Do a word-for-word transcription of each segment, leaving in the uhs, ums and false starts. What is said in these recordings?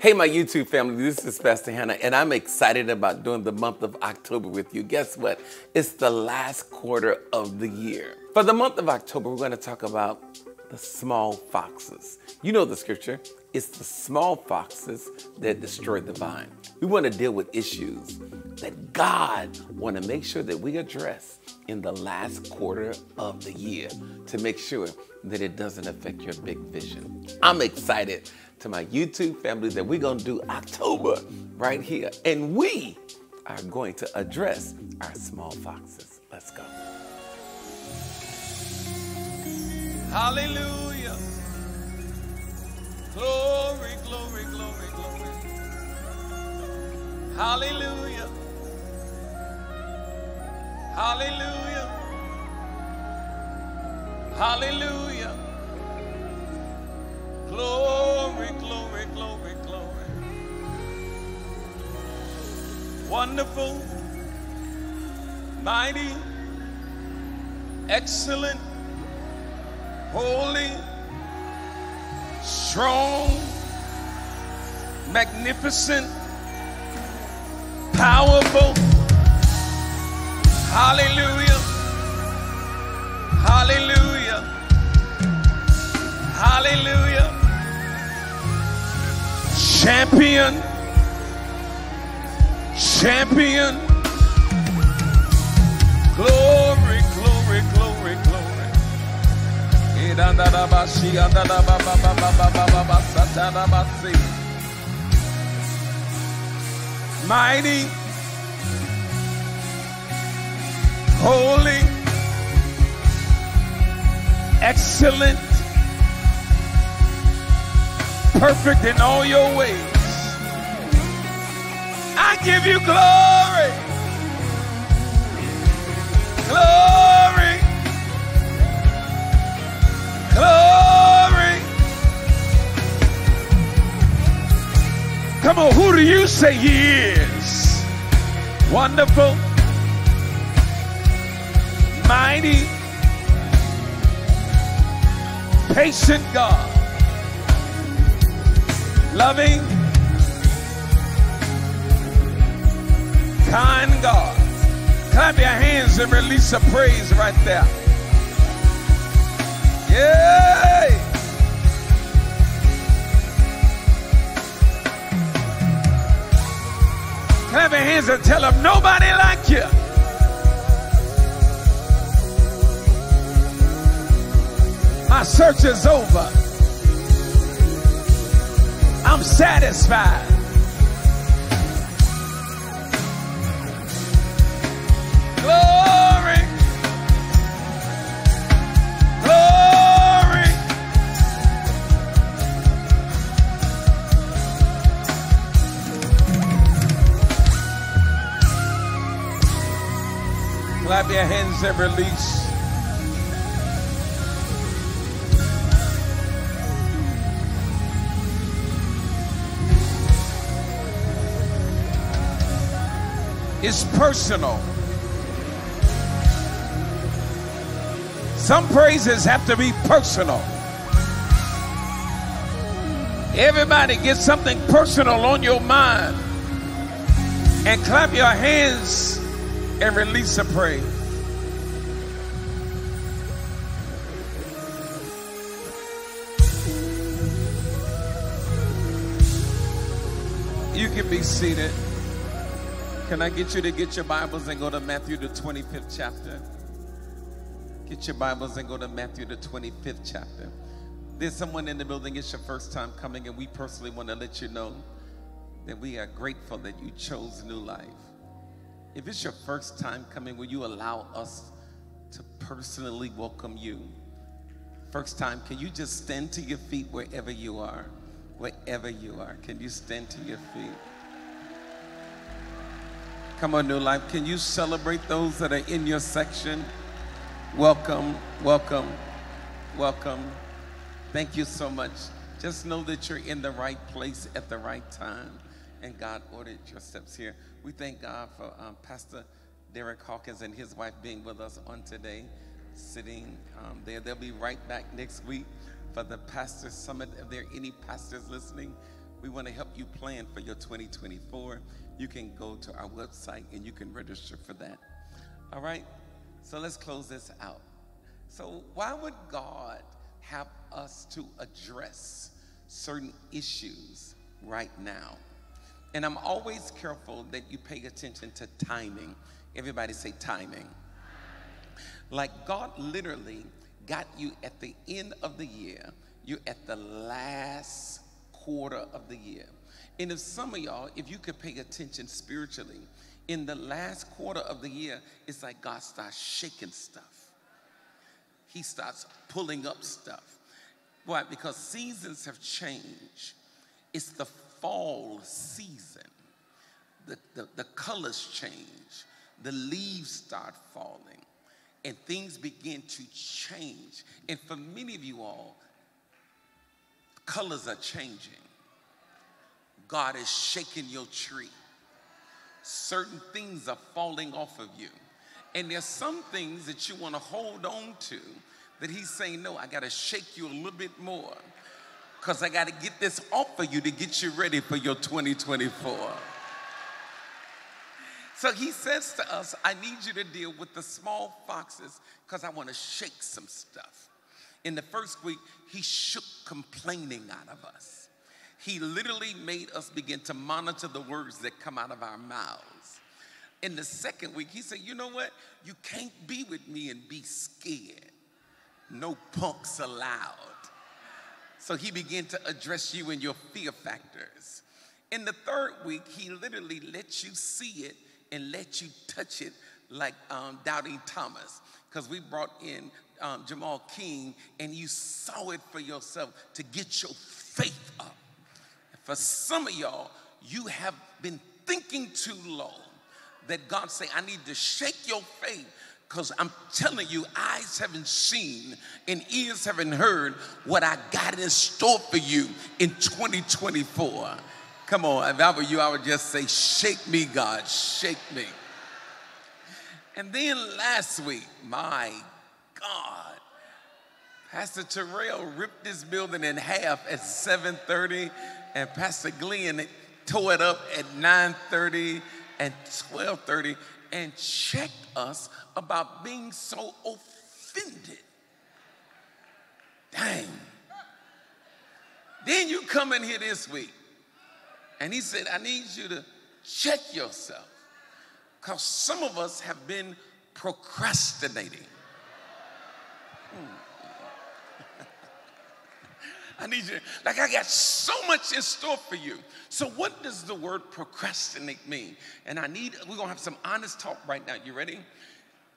Hey, my YouTube family, this is Pastor Hannah, and I'm excited about doing the month of October with you. Guess what? It's the last quarter of the year. For the month of October, we're going to talk about the small foxes. You know the scripture. It's the small foxes that destroy the vine. We want to deal with issues that God wants to make sure that we address in the last quarter of the year to make sure that it doesn't affect your big vision. I'm excited to my YouTube family that we're going to do October right here. And we are going to address our small foxes. Let's go. Hallelujah. Glory, glory, glory, glory. Hallelujah. Hallelujah. Hallelujah. Glory, glory, glory, glory. Wonderful, mighty, excellent, holy, strong, magnificent, powerful. Hallelujah. Hallelujah. Hallelujah. Champion. Champion. Glory, glory, glory, glory. Mighty, holy, excellent, perfect in all your ways. I give you glory. Glory. Glory. Come on, who do you say he is? Wonderful, mighty, patient God, loving, kind God. Clap your hands and release a praise right there. Yay! Clap your hands and tell them nobody like you. My search is over. I'm satisfied. Glory. Glory. Clap your hands and release. It's personal. Some praises have to be personal. Everybody get something personal on your mind and clap your hands and release a praise. You can be seated. Can I get you to get your Bibles and go to Matthew, the twenty-fifth chapter? Get your Bibles and go to Matthew, the twenty-fifth chapter. There's someone in the building, it's your first time coming, and we personally want to let you know that we are grateful that you chose New Life. If it's your first time coming, will you allow us to personally welcome you? First time, can you just stand to your feet wherever you are? Wherever you are, can you stand to your feet? Come on, New Life. Can you celebrate those that are in your section? Welcome, welcome, welcome. Thank you so much. Just know that you're in the right place at the right time, and God ordered your steps here. We thank God for um, Pastor Derek Hawkins and his wife being with us on today, sitting um, there. They'll be right back next week for the Pastor Summit. If there are any pastors listening, We want to help you plan for your twenty twenty-four. You can go to our website and you can register for that. All right, so let's close this out. So why would God have us to address certain issues right now? And I'm always careful that you pay attention to timing. Everybody say timing. Like God literally got you at the end of the year. You're at the last quarter of the year. And if some of y'all, if you could pay attention spiritually, in the last quarter of the year, it's like God starts shaking stuff. He starts pulling up stuff. Why? Because seasons have changed. It's the fall season. The, the, the colors change. The leaves start falling. And things begin to change. And for many of you all, colors are changing. God is shaking your tree. Certain things are falling off of you. And there's some things that you want to hold on to that he's saying, no, I got to shake you a little bit more because I got to get this off of you to get you ready for your twenty twenty-four. So he says to us, I need you to deal with the small foxes because I want to shake some stuff. In the first week, he shook complaining out of us. He literally made us begin to monitor the words that come out of our mouths. In the second week, he said, you know what? You can't be with me and be scared. No punks allowed. So he began to address you in your fear factors. In the third week, he literally let you see it and let you touch it like um, Doubting Thomas, because we brought in um, Jamal King and you saw it for yourself to get your faith up. For some of y'all, you have been thinking too long that God say, I need to shake your faith because I'm telling you, eyes haven't seen and ears haven't heard what I got in store for you in twenty twenty-four. Come on, if I were you, I would just say, shake me, God, shake me. And then last week, my God, Pastor Terrell ripped this building in half at seven thirty, and Pastor Glenn tore it up at nine thirty and twelve thirty, and checked us about being so offended. Dang. Then you come in here this week. And he said, I need you to check yourself because some of us have been procrastinating. Hmm. I need you, like I got so much in store for you. So what does the word procrastinate mean? And I need, we're going to have some honest talk right now. You ready?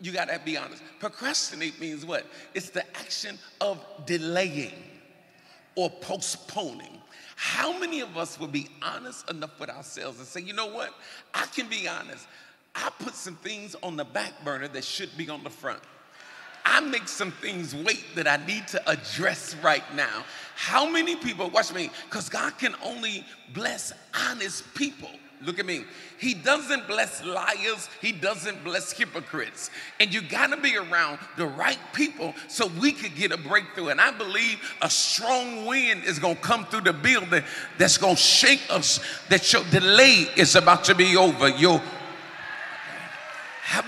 You got to be honest. Procrastinate means what? It's the action of delaying or postponing. How many of us would be honest enough with ourselves and say, you know what? I can be honest. I put some things on the back burner that should be on the front. I make some things wait that I need to address right now. How many people, watch me, because God can only bless honest people. Look at me. He doesn't bless liars. He doesn't bless hypocrites. And you got to be around the right people so we could get a breakthrough. And I believe a strong wind is going to come through the building that's going to shake us, that your delay is about to be over. Your,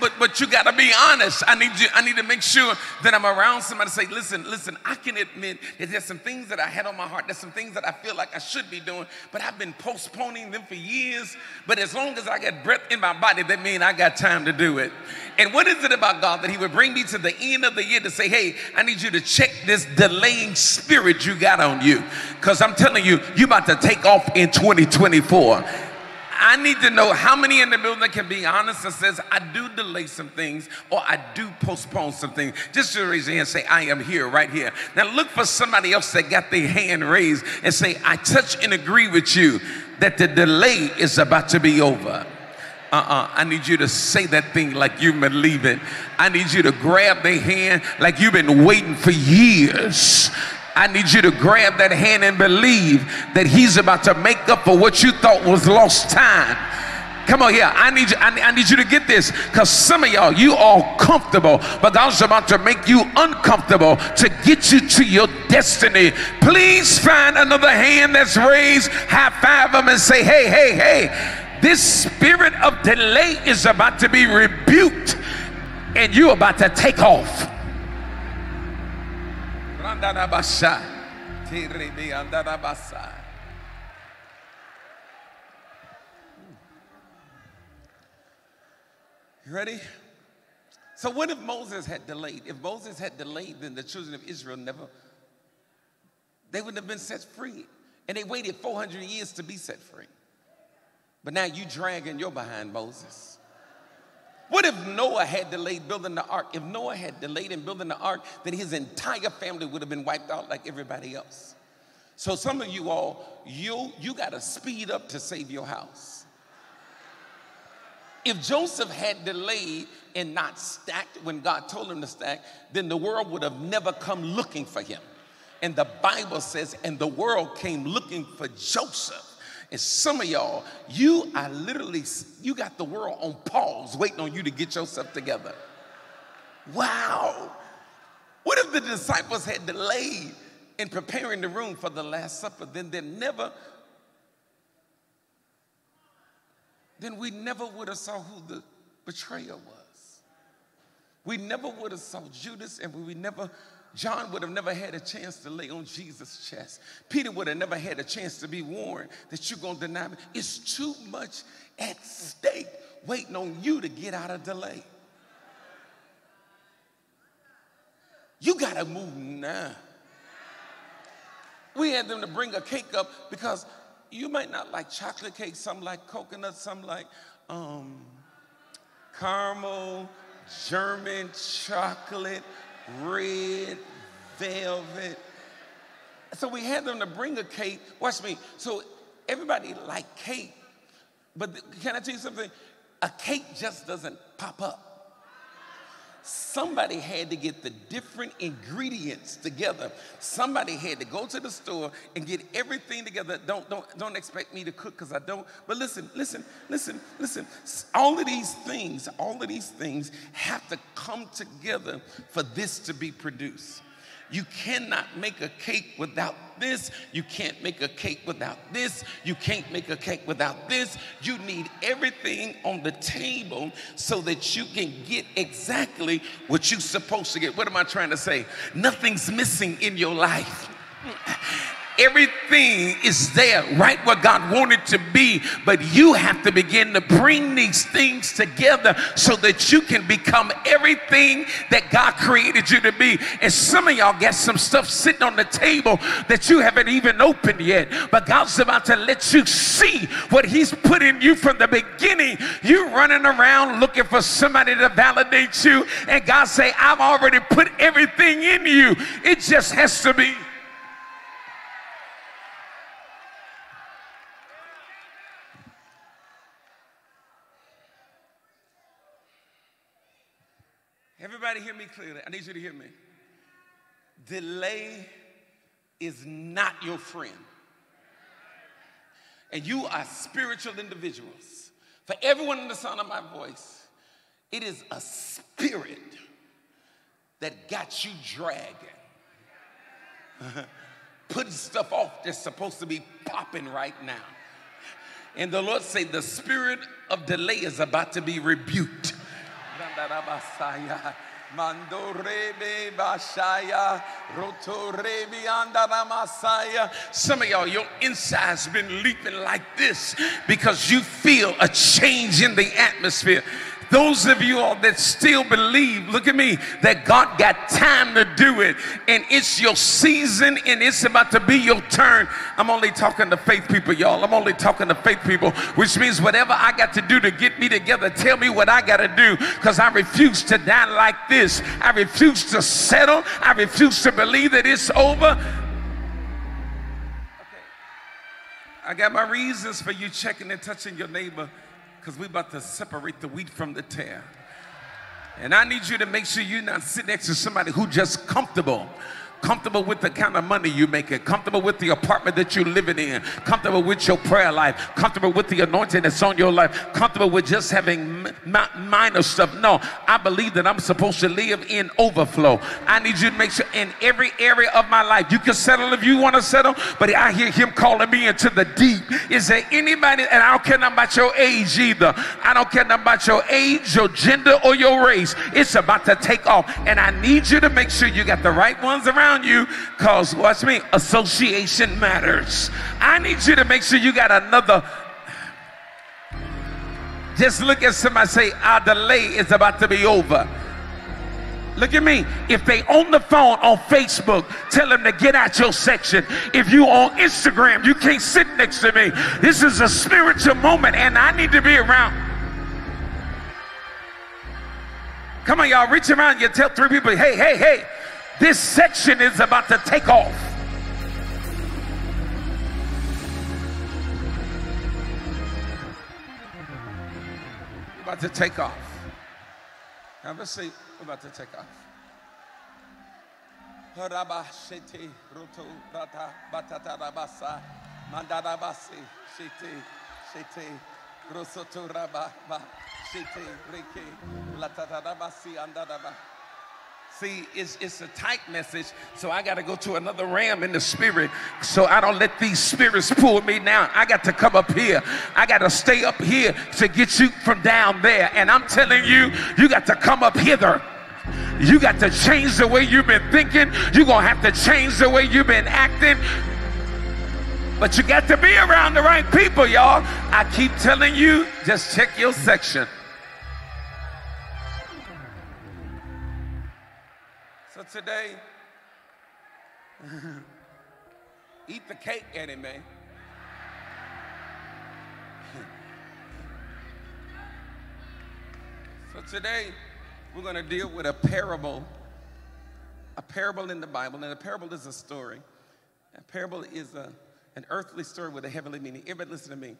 but, but you got to be honest. I need, you, I need to make sure that I'm around somebody to say, listen, listen, I can admit that there's some things that I had on my heart. There's some things that I feel like I should be doing, but I've been postponing them for years. But as long as I got breath in my body, that means I got time to do it. And what is it about God that he would bring me to the end of the year to say, hey, I need you to check this delaying spirit you got on you. Because I'm telling you, you're about to take off in twenty twenty-four. I need to know how many in the building can be honest and says, I do delay some things or I do postpone some things. Just to raise your hand and say, I am here, right here. Now look for somebody else that got their hand raised and say, I touch and agree with you that the delay is about to be over. Uh-uh, I need you to say that thing like you've been leaving. I need you to grab their hand like you've been waiting for years. I need you to grab that hand and believe that he's about to make up for what you thought was lost time. Come on here. I need you, I, I need you to get this, because some of y'all, you all comfortable, but God's about to make you uncomfortable to get you to your destiny. Please find another hand that's raised, high five them and say, hey, hey, hey, this spirit of delay is about to be rebuked and you're about to take off. You ready? So what if Moses had delayed? If Moses had delayed, then the children of Israel never, they wouldn't have been set free. And they waited four hundred years to be set free. But now you dragging your behind, Moses. What if Noah had delayed building the ark? If Noah had delayed in building the ark, then his entire family would have been wiped out like everybody else. So some of you all, you, you got to speed up to save your house. If Joseph had delayed and not stacked when God told him to stack, then the world would have never come looking for him. And the Bible says, and the world came looking for Joseph. And some of y'all, you are literally, you got the world on pause waiting on you to get yourself together. Wow. What if the disciples had delayed in preparing the room for the Last Supper? Then they never... then we never would have saw who the betrayer was. We never would have saw Judas, and we never, John would have never had a chance to lay on Jesus' chest. Peter would have never had a chance to be warned that you're going to deny me. It's too much at stake waiting on you to get out of delay. You got to move now. We had them to bring a cake up because you might not like chocolate cake, some like coconut, some like um, caramel, German chocolate, red velvet. So we had them to bring a cake. Watch me. So everybody liked cake. But can I tell you something? A cake just doesn't pop up. Somebody had to get the different ingredients together. Somebody had to go to the store and get everything together. Don't, don't, don't expect me to cook because I don't. But listen, listen, listen, listen. All of these things, all of these things have to come together for this to be produced. You cannot make a cake without this. You can't make a cake without this. You can't make a cake without this. You need everything on the table so that you can get exactly what you're supposed to get. What am I trying to say? Nothing's missing in your life. Everything is there, right where God wanted to be, but you have to begin to bring these things together so that you can become everything that God created you to be. And some of y'all got some stuff sitting on the table that you haven't even opened yet, but God's about to let you see what he's put in you from the beginning. You're running around looking for somebody to validate you, and God say, I've already put everything in you. It just has to be. Everybody hear me clearly. I need you to hear me. Delay is not your friend. And you are spiritual individuals. For everyone in the sound of my voice, it is a spirit that got you dragging. Putting stuff off that's supposed to be popping right now. And the Lord said, the spirit of delay is about to be rebuked. Some of y'all, your insides been leaping like this because you feel a change in the atmosphere. Those of you all that still believe, look at me, that God got time to do it, and it's your season and it's about to be your turn. I'm only talking to faith people, y'all. I'm only talking to faith people, which means whatever I got to do to get me together, tell me what I got to do, because I refuse to die like this. I refuse to settle. I refuse to believe that it's over. Okay. I got my reasons for you checking and touching your neighbor, because we're about to separate the wheat from the tare. And I need you to make sure you're not sitting next to somebody who's just comfortable. comfortable with the kind of money you make, it comfortable with the apartment that you're living in, comfortable with your prayer life, comfortable with the anointing that's on your life, comfortable with just having minor stuff. No, I believe that I'm supposed to live in overflow. I need you to make sure in every area of my life, you can settle if you want to settle, but I hear him calling me into the deep. Is there anybody, and I don't care nothing about your age either, I don't care nothing about your age, your gender, or your race, it's about to take off, and I need you to make sure you got the right ones around you, because watch me, association matters. I need you to make sure you got another. Just look at somebody, say, our delay is about to be over. Look at me. If they on the phone on Facebook, tell them to get out your section. If you on Instagram, you can't sit next to me. This is a spiritual moment, and I need to be around. Come on, y'all, reach around. You tell three people, hey, hey, hey, this section is about to take off. We're about to take off. Have a seat. We're about to take off. See, it's, it's a tight message, so I got to go to another realm in the spirit so I don't let these spirits pull me down. I got to come up here. I got to stay up here to get you from down there. And I'm telling you, you got to come up hither. You got to change the way you've been thinking. You're going to have to change the way you've been acting. But you got to be around the right people, y'all. I keep telling you, just check your section. So today, eat the cake, Eddie, man. So today, we're going to deal with a parable, a parable in the Bible. And a parable is a story. A parable is a an earthly story with a heavenly meaning. Everybody listen to me.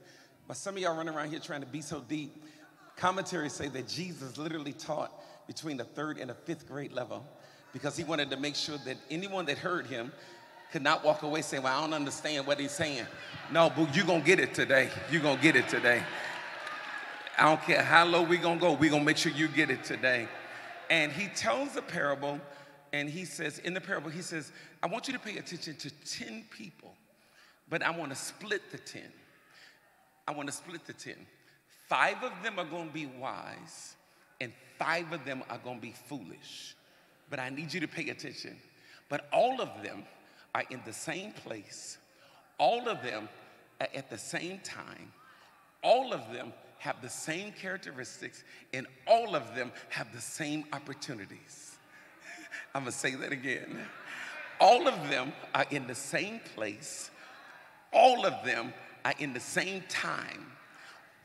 But some of y'all running around here trying to be so deep. Commentaries say that Jesus literally taught between the third and the fifth grade level because he wanted to make sure that anyone that heard him could not walk away saying, well, I don't understand what he's saying. No, boo, you're going to get it today. You're going to get it today. I don't care how low we're going to go. We're going to make sure you get it today. And he tells a parable, and he says, in the parable, he says, I want you to pay attention to ten people. But I want to split the ten. I want to split the ten. Five of them are going to be wise, and five of them are going to be foolish. But I need you to pay attention. But all of them are in the same place. All of them are at the same time. All of them have the same characteristics, and all of them have the same opportunities. I'm going to say that again. All of them are in the same place. All of them are in the same time.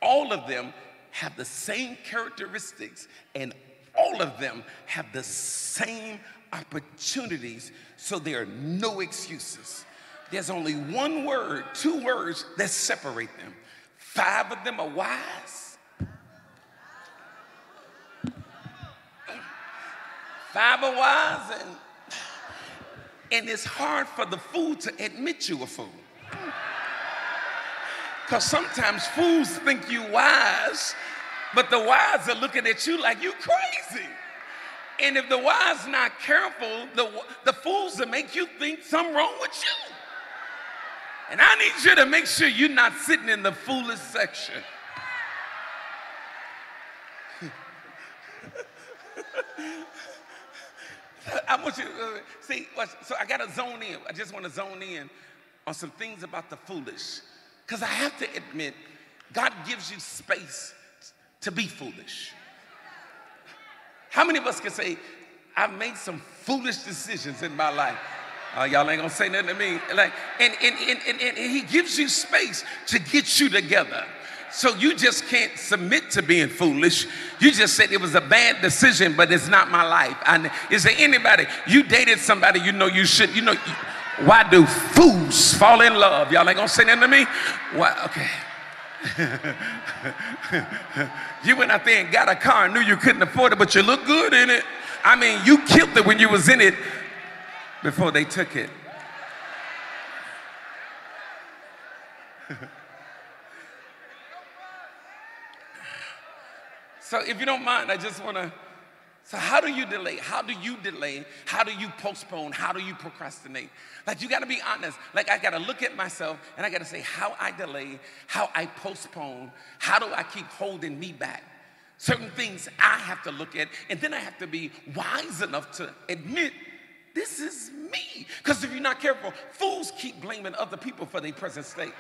All of them have the same characteristics, and all of them have the same opportunities, so there are no excuses. There's only one word, two words that separate them. Five of them are wise. Five are wise, and, and it's hard for the fool to admit you a fool. Because sometimes fools think you wise, but the wise are looking at you like you crazy. And if the wise not careful, the, the fools will make you think something wrong with you. And I need you to make sure you're not sitting in the foolish section. I want you to see, so I got to zone in. I just want to zone in on some things about the foolish. Because I have to admit, God gives you space to be foolish. How many of us can say, I've made some foolish decisions in my life? Uh, y'all ain't going to say nothing to me. Like, and, and, and, and, and he gives you space to get you together. So you just can't submit to being foolish. You just said it was a bad decision, but it's not my life. I, is there anybody, you dated somebody you know you should, you know... You, why do fools fall in love? Y'all ain't gonna say nothing to me? Why? Okay. You went out there and got a car and knew you couldn't afford it, but you looked good in it. I mean, you killed it when you was in it. before they took it. So if you don't mind, I just want to, so how do you delay? How do you delay? How do you postpone? How do you procrastinate? Like, you got to be honest. Like, I got to look at myself and I got to say how I delay, how I postpone, how do I keep holding me back? Certain things I have to look at, and then I have to be wise enough to admit this is me. Because if you're not careful, fools keep blaming other people for their present state.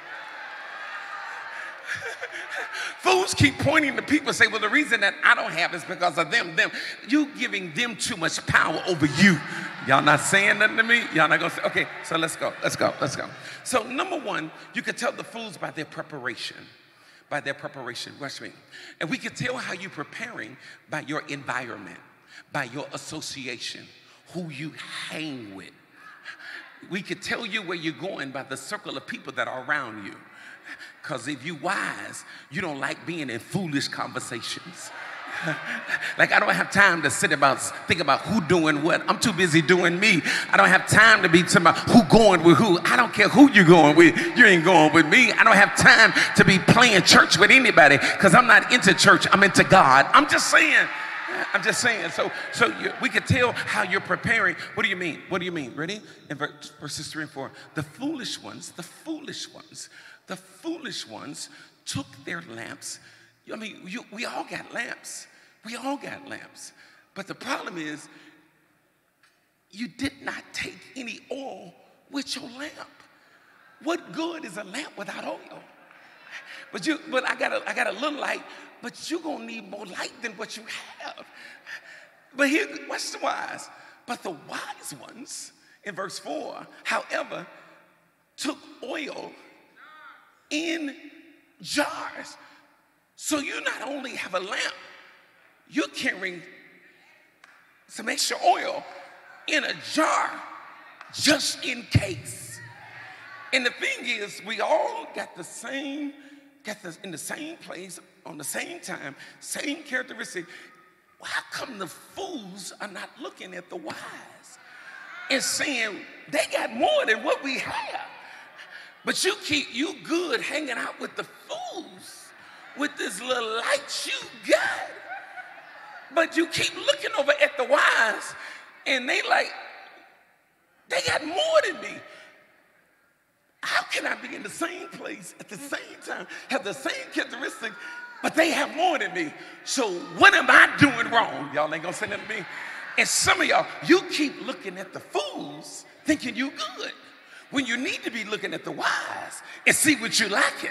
Fools keep pointing to people and say, well, the reason that I don't have is because of them, them. You giving them too much power over you. Y'all not saying nothing to me? Y'all not going to say, okay, so let's go, let's go, let's go. So number one, you can tell the fools by their preparation, by their preparation, watch me. And we can tell how you're preparing by your environment, by your association, who you hang with. We could tell you where you're going by the circle of people that are around you. Because if you wise, you don't like being in foolish conversations. Like, I don't have time to sit about, think about who doing what. I'm too busy doing me. I don't have time to be talking about who going with who. I don't care who you're going with. You ain't going with me. I don't have time to be playing church with anybody because I'm not into church. I'm into God. I'm just saying. I'm just saying. So, so you, we could tell how you're preparing. What do you mean? What do you mean? Ready? In verses three and four, the foolish ones, the foolish ones, the foolish ones took their lamps. I mean, you, we all got lamps. We all got lamps. But the problem is, you did not take any oil with your lamp. What good is a lamp without oil? But you, but I got a, I got a little light. But you're going to need more light than what you have. But here, watch the wise. But the wise ones, in verse four, however, took oil in jars. So you not only have a lamp, you're carrying some extra oil in a jar just in case. And the thing is, we all got the same, got the, in the same place, on the same time, same characteristic. Well, how come the fools are not looking at the wise and saying they got more than what we have? But you keep you good hanging out with the fools with this little light you got. But you keep looking over at the wise and they like, they got more than me. How can I be in the same place at the same time, have the same characteristics, but they have more than me? So what am I doing wrong? Y'all ain't gonna say nothing to me. And some of y'all, you keep looking at the fools thinking you good when you need to be looking at the wise and see what you lacking.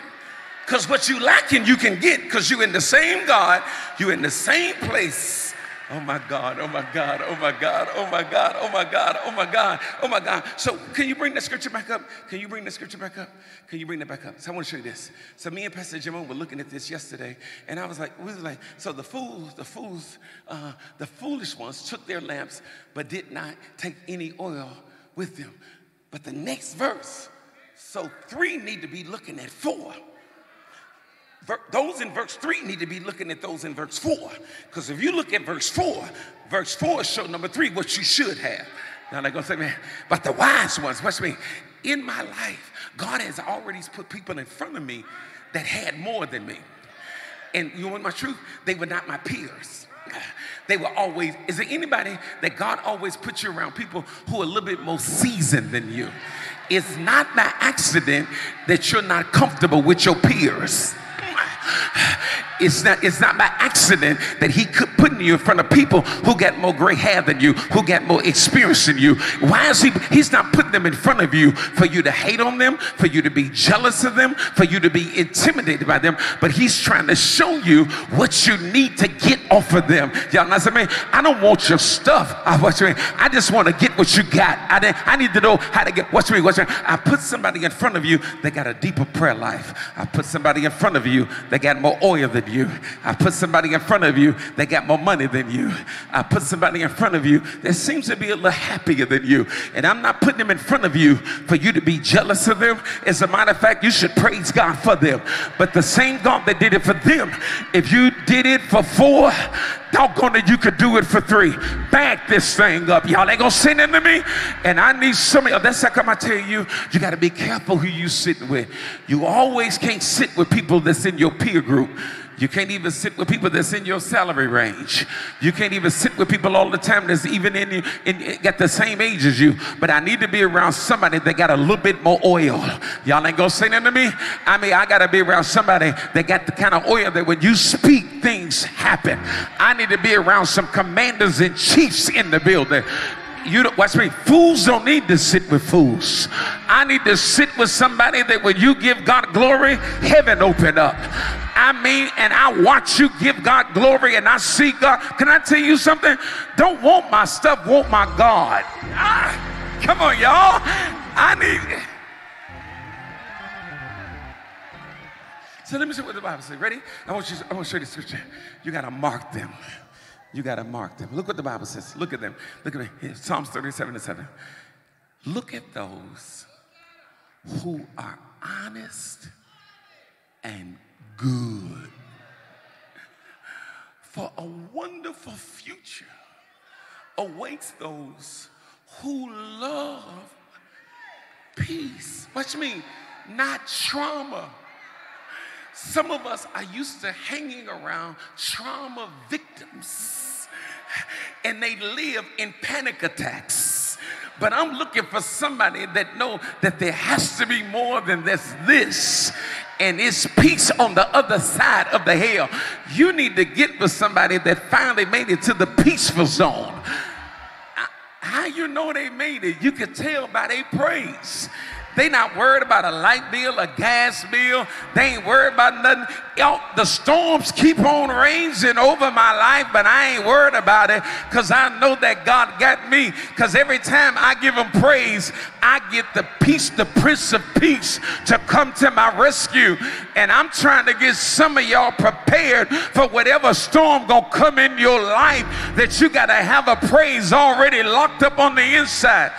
Because what you lacking, you can get because you're in the same God, you're in the same place. Oh my God, oh my God, oh my God, oh my God, oh my God, oh my God, oh my God. So can you bring the scripture back up? Can you bring the scripture back up? Can you bring that back up? So I want to show you this. So me and Pastor Jimon were looking at this yesterday, and I was like, we was like, so the fools, the fools, uh, the foolish ones took their lamps, but did not take any oil with them. But the next verse, so three need to be looking at four. Those in verse three need to be looking at those in verse four. Because if you look at verse four, verse four shows number three what you should have. Now they're going to say, man, but the wise ones, watch me. In my life, God has already put people in front of me that had more than me. And you want my truth? They were not my peers. They were always, is there anybody that God always puts you around people who are a little bit more seasoned than you? It's not by accident that you're not comfortable with your peers. It's not, it's not by accident that he could put you in front of people who got more gray hair than you, who got more experience than you. Why is he, he's not putting them in front of you for you to hate on them, for you to be jealous of them, for you to be intimidated by them, but he's trying to show you what you need to get off of them. Y'all not saying, man, I don't want your stuff. I, what you mean? I just want to get what you got. I, I need to know how to get, what's me, what's me. I put somebody in front of you that got a deeper prayer life. I put somebody in front of you that got more oil than you. I put somebody in front of you that got more money than you. I put somebody in front of you that seems to be a little happier than you. And I'm not putting them in front of you for you to be jealous of them. As a matter of fact, you should praise God for them. But the same God that did it for them, if you did it for four, Doggone it, you could do it for three. Back this thing up. Y'all ain't gonna send it to me. And I need somebody. That's how come I tell you, you gotta be careful who you sit with. You always can't sit with people that's in your peer group. You can't even sit with people that's in your salary range. You can't even sit with people all the time that's even in you, in, got the same age as you. But I need to be around somebody that got a little bit more oil. Y'all ain't gonna say that to me? I mean, I gotta be around somebody that got the kind of oil that when you speak, things happen. I need to be around some commanders and chiefs in the building. You don't, watch me. Fools don't need to sit with fools. I need to sit with somebody that when you give God glory, heaven open up. I mean, and I watch you give God glory and I see God. Can I tell you something? Don't want my stuff, want my God. Ah, come on, y'all. I need it. So let me see what the Bible says. Ready? I want you, I want to show you the scripture. You got to mark them. You got to mark them. Look what the Bible says. Look at them. Look at me. Here, Psalms thirty-seven and seven. Look at those who are honest and good, for a wonderful future awaits those who love peace. What you mean? Not trauma. Some of us are used to hanging around trauma victims, and they live in panic attacks. But I'm looking for somebody that knows that there has to be more than this, this, and it's peace on the other side of the hell. You need to get with somebody that finally made it to the peaceful zone. How you know they made it? You can tell by their praise. They not worried about a light bill, a gas bill. They ain't worried about nothing. Yo, the storms keep on raging over my life, but I ain't worried about it because I know that God got me. Because every time I give him praise, I get the peace, the Prince of Peace to come to my rescue. And I'm trying to get some of y'all prepared for whatever storm gonna come in your life, that you gotta have a praise already locked up on the inside.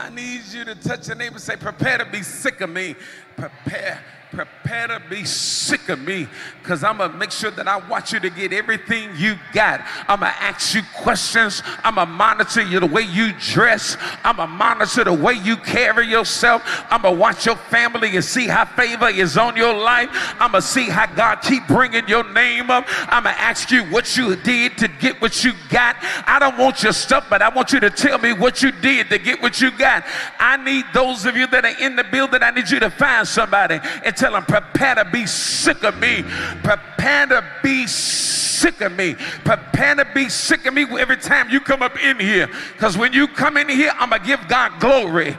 I need you to touch your neighbor and say, prepare to be sick of me. Prepare, prepare to be sick of me, because I'm going to make sure that I want you to get everything you got. I'm going to ask you questions. I'm going to monitor you the way you dress. I'm going to monitor the way you carry yourself. I'm going to watch your family and see how favor is on your life. I'm going to see how God keep bringing your name up. I'm going to ask you what you did to get what you got. I don't want your stuff, but I want you to tell me what you did to get what you got. I need those of you that are in the building, I need you to find somebody and tell them, prepare to be sick of me. Prepare to be sick of me. Prepare to be sick of me every time you come up in here. Because when you come in here, I'm going to give God glory.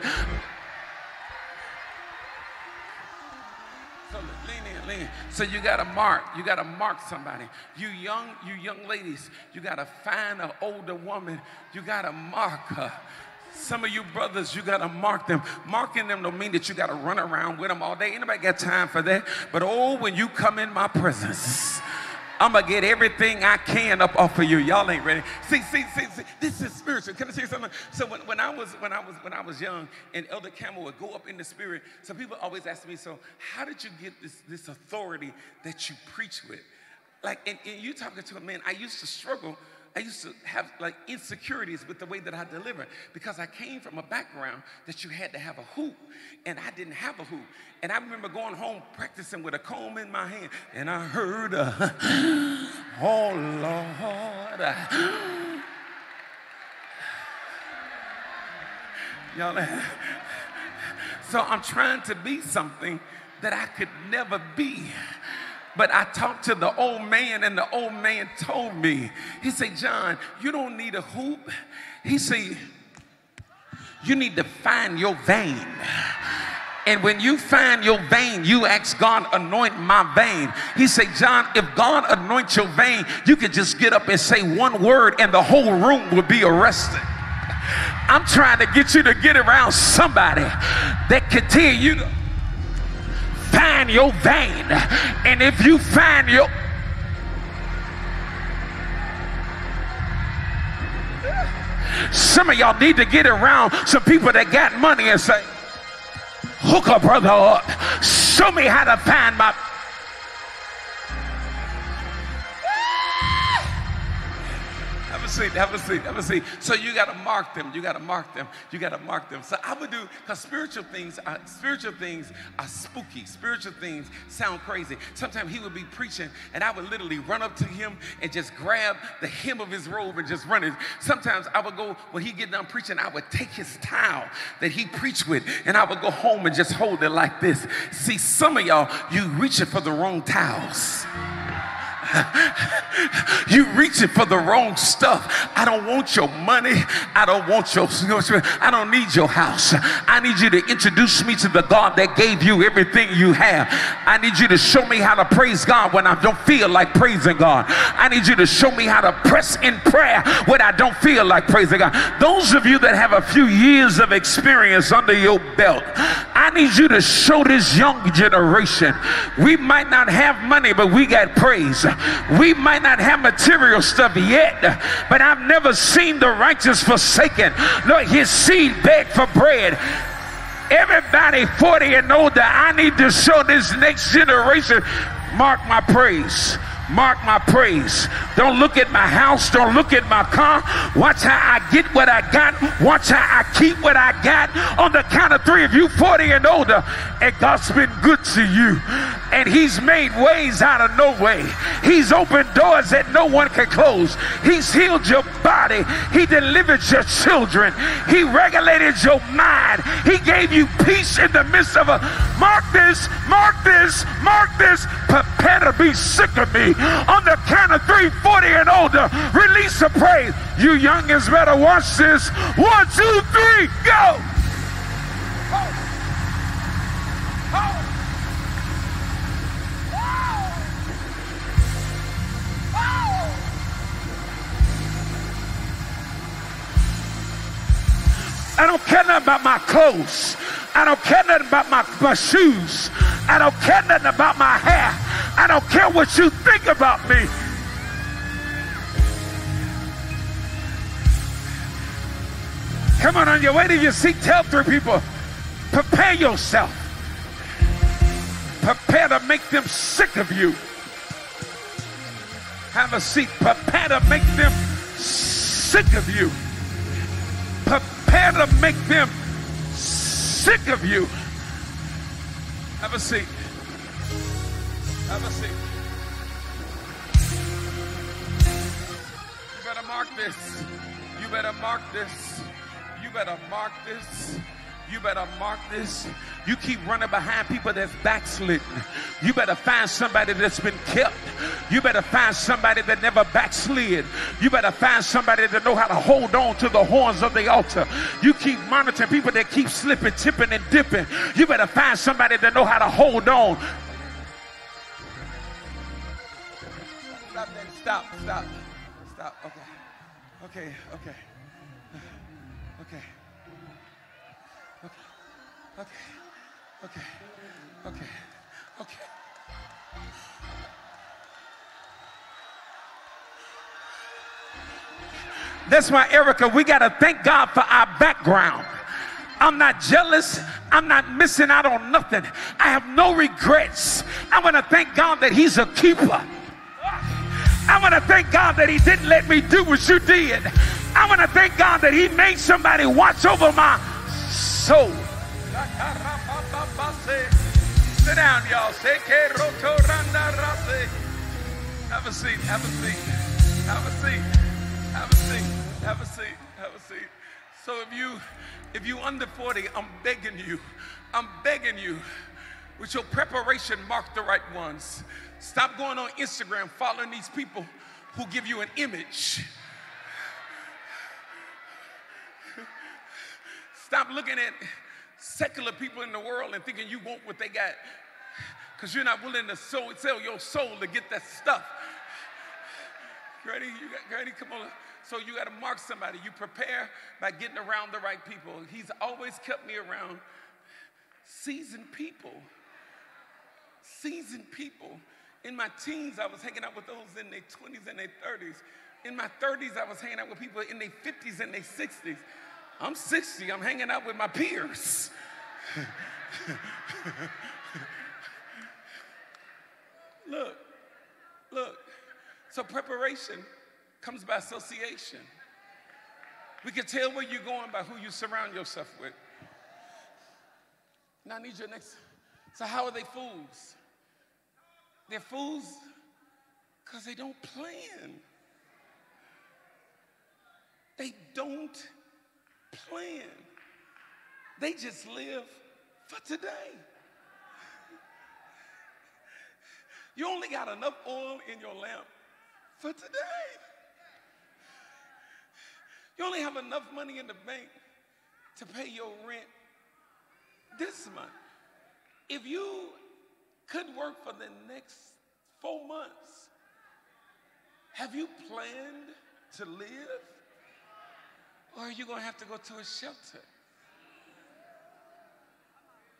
So lean in, lean in. So you got to mark. You got to mark somebody. You young, you young ladies, you got to find an older woman. You got to mark her. Some of you brothers, you got to mark them. Marking them don't mean that you got to run around with them all day. Anybody got time for that? But oh, when you come in my presence, I'm going to get everything I can up off of you. Y'all ain't ready. See, see, see, see, this is spiritual. Can I tell you something? So when, when, I was, when, I was, when I was young and Elder Campbell would go up in the spirit, so people always ask me, so how did you get this, this authority that you preach with? Like, and, and you talking to a man, I used to struggle. I used to have like insecurities with the way that I delivered, because I came from a background that you had to have a hoop, and I didn't have a hoop. And I remember going home practicing with a comb in my hand, and I heard, uh, oh Lord. Uh, y'all, uh, so I'm trying to be something that I could never be. But I talked to the old man, and the old man told me, he said, John, you don't need a hoop. He said, you need to find your vein. And when you find your vein, you ask God, anoint my vein. He said, John, if God anoints your vein, you can just get up and say one word and the whole room will be arrested. I'm trying to get you to get around somebody that can tell you to find your vein. And if you find your, some of y'all need to get around some people that got money and say, hook a brother up, show me how to find my, a seat, have a seat, have a seat. So you got to mark them, you got to mark them, you got to mark them. So I would do, because spiritual things, are, spiritual things are spooky. Spiritual things sound crazy. Sometimes he would be preaching, and I would literally run up to him and just grab the hem of his robe and just run it. Sometimes I would go, when he get done preaching, I would take his towel that he preached with, and I would go home and just hold it like this. See, some of y'all, you reaching for the wrong towels. You reaching for the wrong stuff. I don't want your money. I don't want your, you know, I don't need your house. I need you to introduce me to the God that gave you everything you have. I need you to show me how to praise God when I don't feel like praising God. I need you to show me how to press in prayer when I don't feel like praising God. Those of you that have a few years of experience under your belt, I need you to show this young generation. We might not have money, but we got praise. We might not have material stuff yet, but I've never seen the righteous forsaken, nor his seed beg for bread. Everybody forty and older, I need to show this next generation, mark my praise. Mark my praise. Don't look at my house. Don't look at my car. Watch how I get what I got. Watch how I keep what I got. On the count of three, if you forty and older, and God's been good to you. And he's made ways out of no way. He's opened doors that no one can close. He's healed your body. He delivered your children. He regulated your mind. He gave you peace in the midst of a... Mark this, mark this, mark this. Prepare to be sick of me. On the count of three, forty and older, release the praise. You youngins better watch this. One, two, three, go! Oh. Oh. I don't care nothing about my clothes. I don't care nothing about my, my shoes. I don't care nothing about my hair. I don't care what you think about me. Come on, on your way to your seat, tell three people, prepare yourself. Prepare to make them sick of you. Have a seat. Prepare to make them sick of you. Prepare to make them sick of you. Have a seat. Have a seat. You better mark this. You better mark this. You better mark this. You better mark this. You keep running behind people that's backslidden. You better find somebody that's been kept. You better find somebody that never backslid. You better find somebody that know how to hold on to the horns of the altar. You keep monitoring people that keep slipping, tipping, and dipping. You better find somebody that know how to hold on. Stop, stop, stop, stop. Okay, okay, okay. Okay, okay, okay, okay. That's why, Erica, we got to thank God for our background. I'm not jealous. I'm not missing out on nothing. I have no regrets. I want to thank God that he's a keeper. I want to thank God that he didn't let me do what you did. I want to thank God that he made somebody watch over my soul. Sit down, y'all. Have a seat, have a seat, have a seat, have a seat, have a seat, have a seat. So if you, if you under forty, I'm begging you, I'm begging you, with your preparation, mark the right ones. Stop going on Instagram following these people who give you an image. Stop looking at secular people in the world and thinking you want what they got because you're not willing to sow, sell your soul to get that stuff. Ready? You got, ready? Come on. So you got to mark somebody. You prepare by getting around the right people. He's always kept me around seasoned people. Seasoned people. In my teens, I was hanging out with those in their twenties and their thirties. In my thirties, I was hanging out with people in their fifties and their sixties. I'm sixty, I'm hanging out with my peers. Look, look. So preparation comes by association. We can tell where you're going by who you surround yourself with. Now I need your next. So how are they fools? They're fools because they don't plan. They don't plan. They just live for today. You only got enough oil in your lamp for today. You only have enough money in the bank to pay your rent this month. If you could work for the next four months, have you planned to live? Or are you going to have to go to a shelter?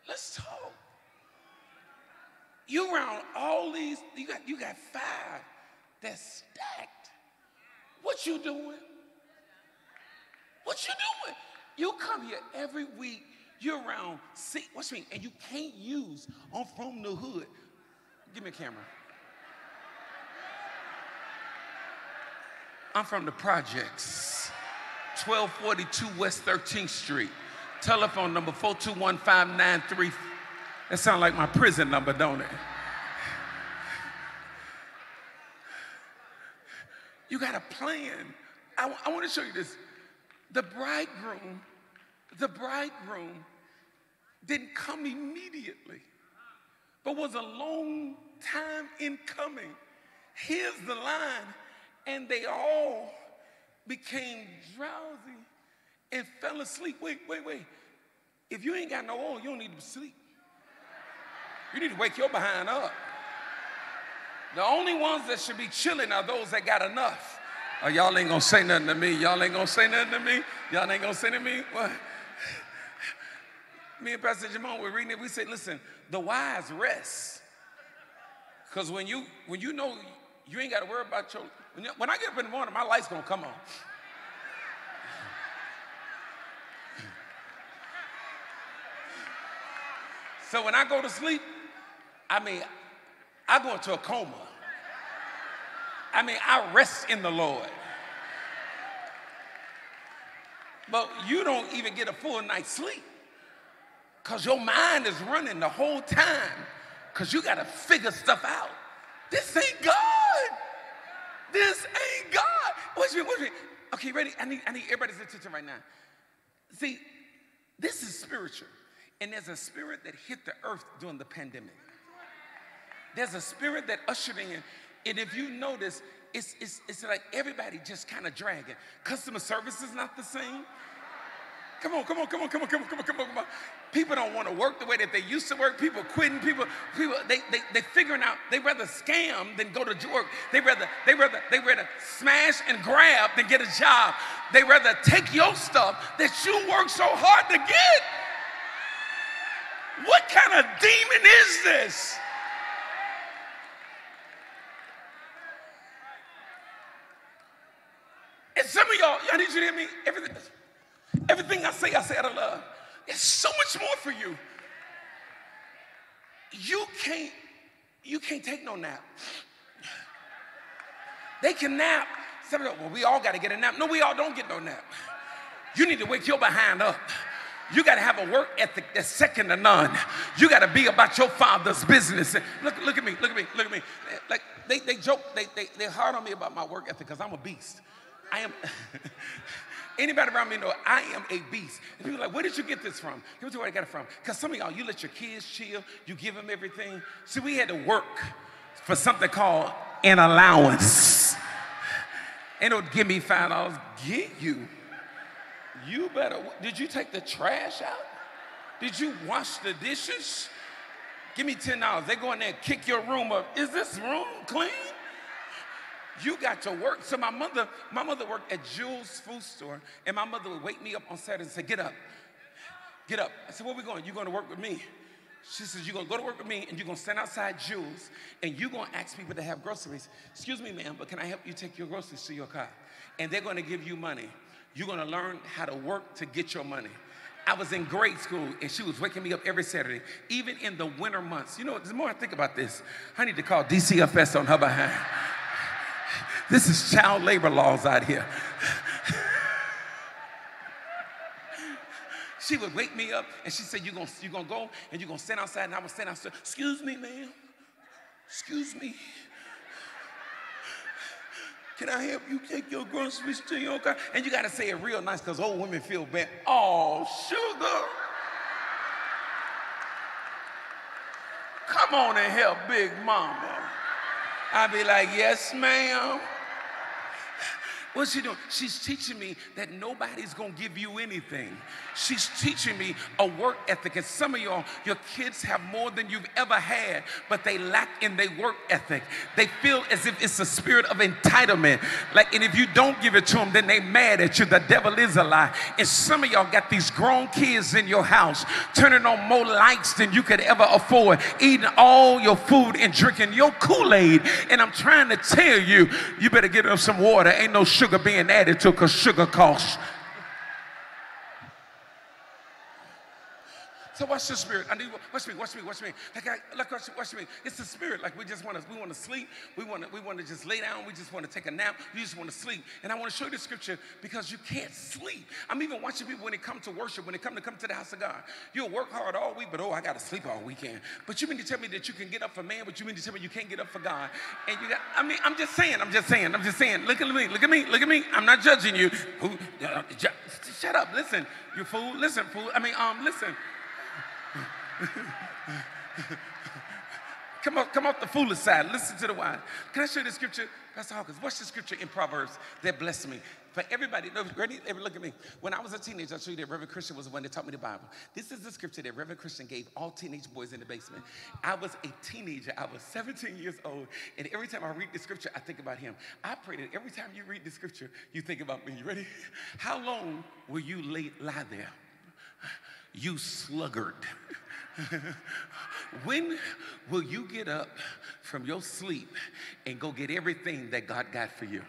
Let's talk. You around all these, you got, you got five that's stacked. What you doing? What you doing? You come here every week, you're around six, watch me, and you can't use, I'm from the hood. Give me a camera. I'm from the projects. twelve forty-two West thirteenth Street. Telephone number four two one, five nine three. That sounds like my prison number, don't it? You got a plan. I, I want to show you this. The bridegroom, the bridegroom didn't come immediately, but was a long time in coming. Here's the line, and they all became drowsy and fell asleep. Wait, wait, wait. If you ain't got no oil, you don't need to sleep. You need to wake your behind up. The only ones that should be chilling are those that got enough. Oh, y'all ain't gonna say nothing to me. Y'all ain't gonna say nothing to me. Y'all ain't gonna say to me. What? Me and Pastor Jimon were reading it. We said, listen, the wise rest. Because when you, when you know you ain't got to worry about your, when, you, when I get up in the morning, my light's gonna come on. So when I go to sleep, I mean, I go into a coma. I mean, I rest in the Lord. But you don't even get a full night's sleep because your mind is running the whole time because you got to figure stuff out. This ain't God. This ain't God. Wait a minute, wait a minute. Okay, ready? I need, I need everybody's attention right now. See, this is spiritual. And there's a spirit that hit the earth during the pandemic. There's a spirit that ushered in. And if you notice, it's, it's, it's like everybody just kind of dragging. Customer service is not the same. Come on, come on, come on, come on, come on, come on, come on, come on. People don't want to work the way that they used to work. People quitting. People, people, they, they, they figuring out they rather scam than go to work. They rather, they rather, they rather smash and grab than get a job. They rather take your stuff that you work so hard to get. What kind of demon is this? And some of y'all, y'all need you to hear me. Everything, everything I say, I say out of love. There's so much more for you. You can't, you can't take no nap. They can nap. Some of y'all, well, we all got to get a nap. No, we all don't get no nap. You need to wake your behind up. You got to have a work ethic that's second to none. You got to be about your father's business. Look, look at me, look at me, look at me. Like, they, they joke, they, they, they're hard on me about my work ethic because I'm a beast. I am, anybody around me know I am a beast. And people are like, where did you get this from? Give me to where I got it from. Because some of y'all, you let your kids chill, you give them everything. See, we had to work for something called an allowance. And it'll give me five dollars, get you. You better, did you take the trash out? Did you wash the dishes? Give me ten dollars. They go in there and kick your room up. Is this room clean? You got to work. So my mother, my mother worked at Jewel's food store, and my mother would wake me up on Saturday and say, get up, get up. I said, where we going? You're going to work with me. She says, you're going to go to work with me, and you're going to stand outside Jewel's, and you're going to ask people to have groceries. Excuse me, ma'am, but can I help you take your groceries to your car? And they're going to give you money. You're going to learn how to work to get your money. I was in grade school, and she was waking me up every Saturday, even in the winter months. You know, the more I think about this, I need to call D C F S on her behind. This is child labor laws out here. She would wake me up and she said, you're going you're gonna go and you're going to stand outside. And I would stand outside. Excuse me, ma'am. Excuse me. Can I help you take your groceries to your car? And you got to say it real nice because old women feel bad. Oh, sugar. Come on and help Big Mama. I'd be like, yes, ma'am. What's she doing? She's teaching me that nobody's going to give you anything. She's teaching me a work ethic. And some of y'all, your kids have more than you've ever had, but they lack in their work ethic. They feel as if it's a spirit of entitlement. Like, and if you don't give it to them, then they mad at you. The devil is a lie. And some of y'all got these grown kids in your house turning on more lights than you could ever afford, eating all your food and drinking your Kool-Aid. And I'm trying to tell you, you better get them some water. Ain't no sugar being added to because sugar costs. So watch the spirit. I need watch me, watch me, watch me. Like I like watch, watch me. It's the spirit. Like we just want to we want to sleep. We want to we want to just lay down. We just want to take a nap. We just want to sleep. And I want to show you the scripture because you can't sleep. I'm even watching people when they come to worship, when they come to come to the house of God. You'll work hard all week, but oh, I gotta sleep all weekend. But you mean to tell me that you can get up for man, but you mean to tell me you can't get up for God? And you got I mean, I'm just saying, I'm just saying, I'm just saying, look at me, look at me, look at me. I'm not judging you. Who uh, ju shut up, listen, you fool, listen, fool. I mean, um, listen. Come on, come off the foolish side. Listen to the wise. Can I show you the scripture? Pastor Hawkins, what's the scripture in Proverbs that blessed me? For everybody, ready? Look at me. When I was a teenager, I'll show you that Reverend Christian was the one that taught me the Bible. This is the scripture that Reverend Christian gave all teenage boys in the basement. I was a teenager. I was seventeen years old. And every time I read the scripture, I think about him. I pray that every time you read the scripture, you think about me. You ready? How long will you lay, lie there? You sluggard. When will you get up from your sleep and go get everything that God got for you?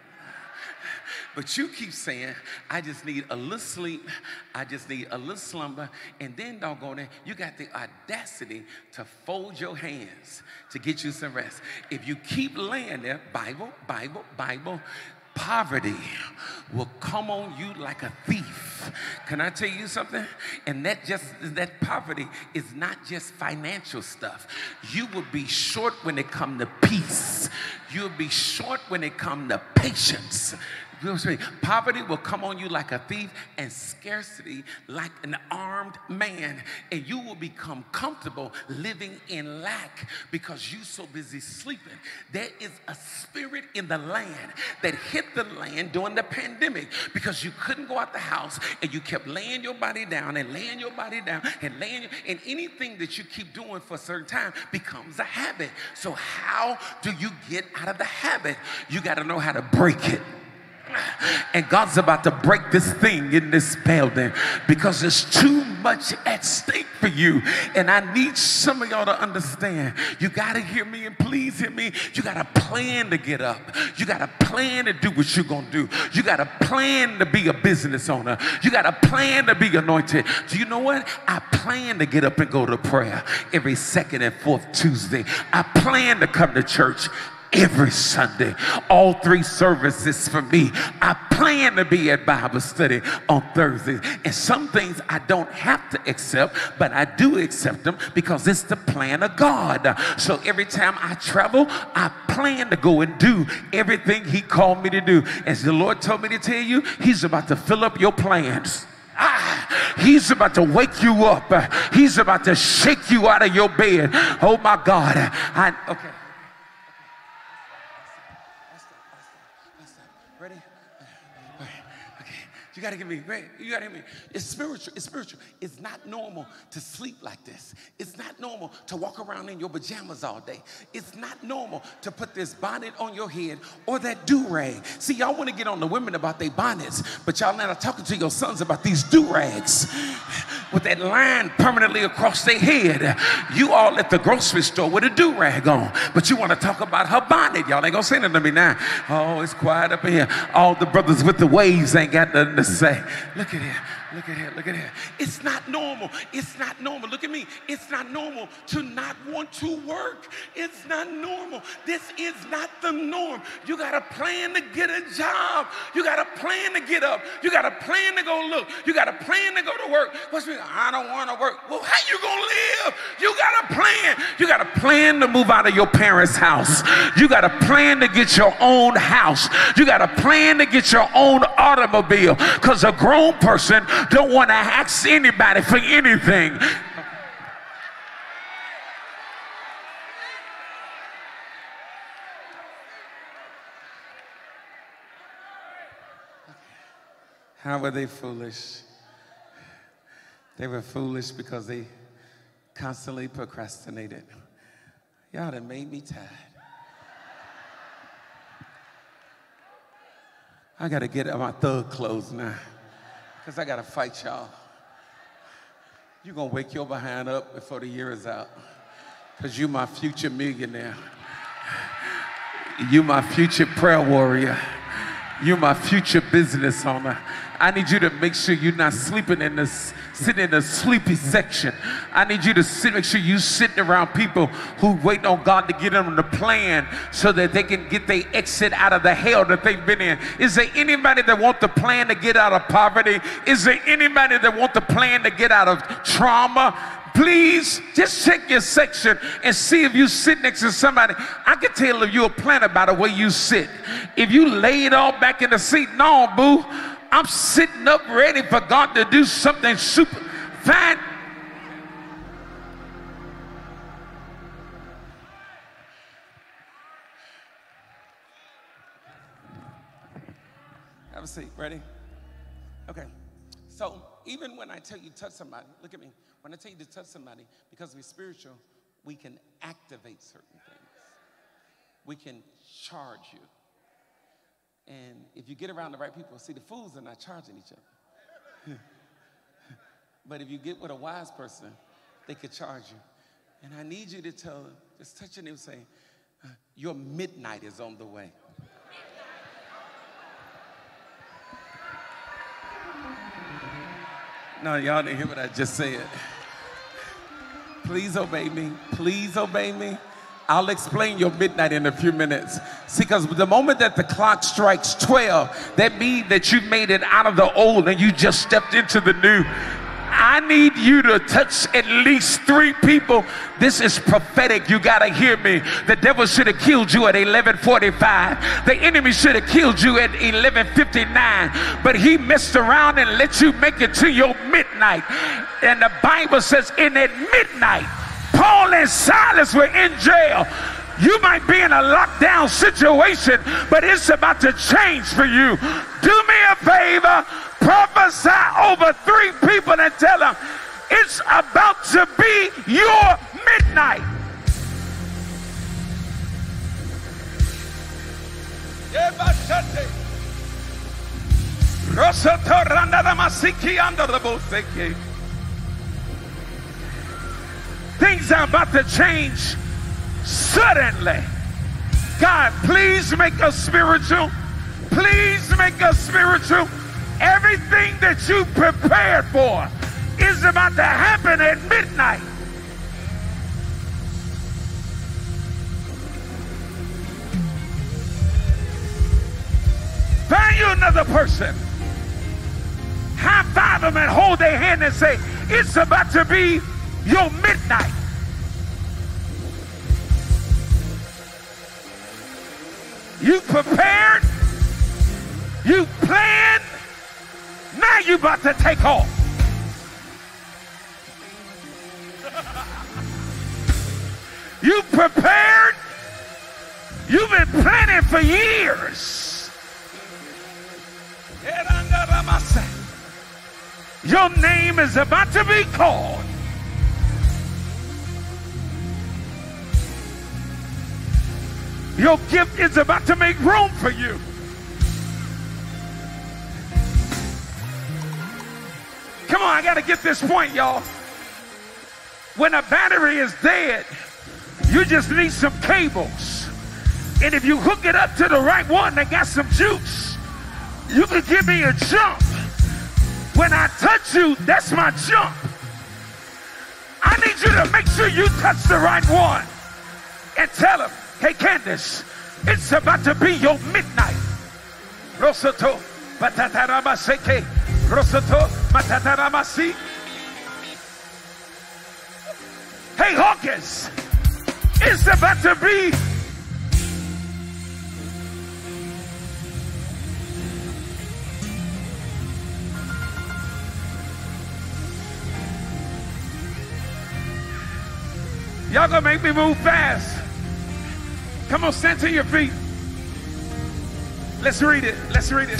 But you keep saying, I just need a little sleep. I just need a little slumber. And then, doggone it, you got the audacity to fold your hands to get you some rest. If you keep laying there, Bible, Bible, Bible, poverty will come on you like a thief. Can I tell you something? And that just that poverty is not just financial stuff. You will be short when it comes to peace. You'll be short when it comes to patience. You know what I'm saying? Poverty will come on you like a thief and scarcity like an armed man. And you will become comfortable living in lack because you're so busy sleeping. There is a spirit in the land that hit the land during the pandemic because you couldn't go out the house and you kept laying your body down and laying your body down and laying your, and anything that you keep doing for a certain time becomes a habit. So how do you get out of the habit? You got to know how to break it. And God's about to break this thing in this building because there's too much at stake for you. And I need some of y'all to understand. You got to hear me and please hear me. You got to plan to get up. You got to plan to do what you're going to do. You got to plan to be a business owner. You got to plan to be anointed. Do you know what? I plan to get up and go to prayer every second and fourth Tuesday. I plan to come to church every Sunday, all three services for me. I plan to be at Bible study on Thursdays. And some things I don't have to accept, but I do accept them because it's the plan of God. So every time I travel, I plan to go and do everything He called me to do. As the Lord told me to tell you, He's about to fill up your plans. Ah, He's about to wake you up. He's about to shake you out of your bed. Oh my God. I, okay. You gotta give me, you gotta hear me. It's spiritual, it's spiritual. It's not normal to sleep like this. It's not normal to walk around in your pajamas all day. It's not normal to put this bonnet on your head or that do-rag. See, y'all wanna get on the women about their bonnets, but y'all not talking to your sons about these do-rags with that line permanently across their head. You all at the grocery store with a do-rag on, but you wanna talk about her bonnet. Y'all ain't gonna say nothing to me now. Oh, it's quiet up in here. All the brothers with the waves ain't got nothing to say. Look at here. Look at here, look at here. It's not normal. It's not normal. Look at me. It's not normal to not want to work. It's not normal. This is not the norm. You got a plan to get a job. You got a plan to get up. You got a plan to go look. You got a plan to go to work. What's me? I don't want to work. Well, how you going to live? You got a plan. You got a plan to move out of your parents' house. You got a plan to get your own house. You got a plan to get your own automobile, because a grown person don't want to ask anybody for anything. How were they foolish? They were foolish because they constantly procrastinated. Y'all done made me tired. I gotta get out my thug clothes now, because I gotta fight y'all. You're gonna wake your behind up before the year is out, because you my future millionaire. You my future prayer warrior. You my future business owner. I need you to make sure you're not sleeping in this, sitting in the sleepy section. I need you to sit, make sure you're sitting around people who wait on God to get them the plan so that they can get their exit out of the hell that they've been in. Is there anybody that want the plan to get out of poverty? Is there anybody that want the plan to get out of trauma? Please just check your section and see if you sit next to somebody. I can tell if you're a planner by the way you sit. If you lay it all back in the seat, no, boo. I'm sitting up ready for God to do something super fine. Have a seat. Ready? Okay. So even when I tell you touch somebody, look at me. When I tell you to touch somebody, because we're spiritual, we can activate certain things. We can charge you. And if you get around the right people, see, the fools are not charging each other. But if you get with a wise person, they could charge you. And I need you to tell them, just touch your neighbor and say, your midnight is on the way. No, y'all didn't hear what I just said. Please obey me. Please obey me. I'll explain your midnight in a few minutes. See, because the moment that the clock strikes twelve, that means that you made it out of the old and you just stepped into the new. I need you to touch at least three people. This is prophetic. You got to hear me. The devil should have killed you at eleven forty-five. The enemy should have killed you at eleven fifty-nine. But he messed around and let you make it to your midnight. And the Bible says in at midnight, Paul and Silas were in jail. You might be in a lockdown situation, but it's about to change for you. Do me a favor. Prophesy over three people and tell them it's about to be your midnight. Things are about to change suddenly. God, please make us spiritual. Please make us spiritual. Everything that you prepared for is about to happen at midnight. Find you another person. High five them and hold their hand and say, it's about to be your midnight. You prepared. You planned. Now you about to take off. You prepared. You've been planning for years. Your name is about to be called. Your gift is about to make room for you. Come on, I got to get this point, y'all. When a battery is dead, you just need some cables. And if you hook it up to the right one that got some juice, you can give me a jump. When I touch you, that's my jump. I need you to make sure you touch the right one. And tell him, hey Candace, it's about to be your midnight. Rosoto, Matatarama Seke, Rosoto, Matatarama Si. Hey Hawkins, it's about to be. Y'all gonna make me move fast. Come on, stand to your feet. Let's read it. Let's read it.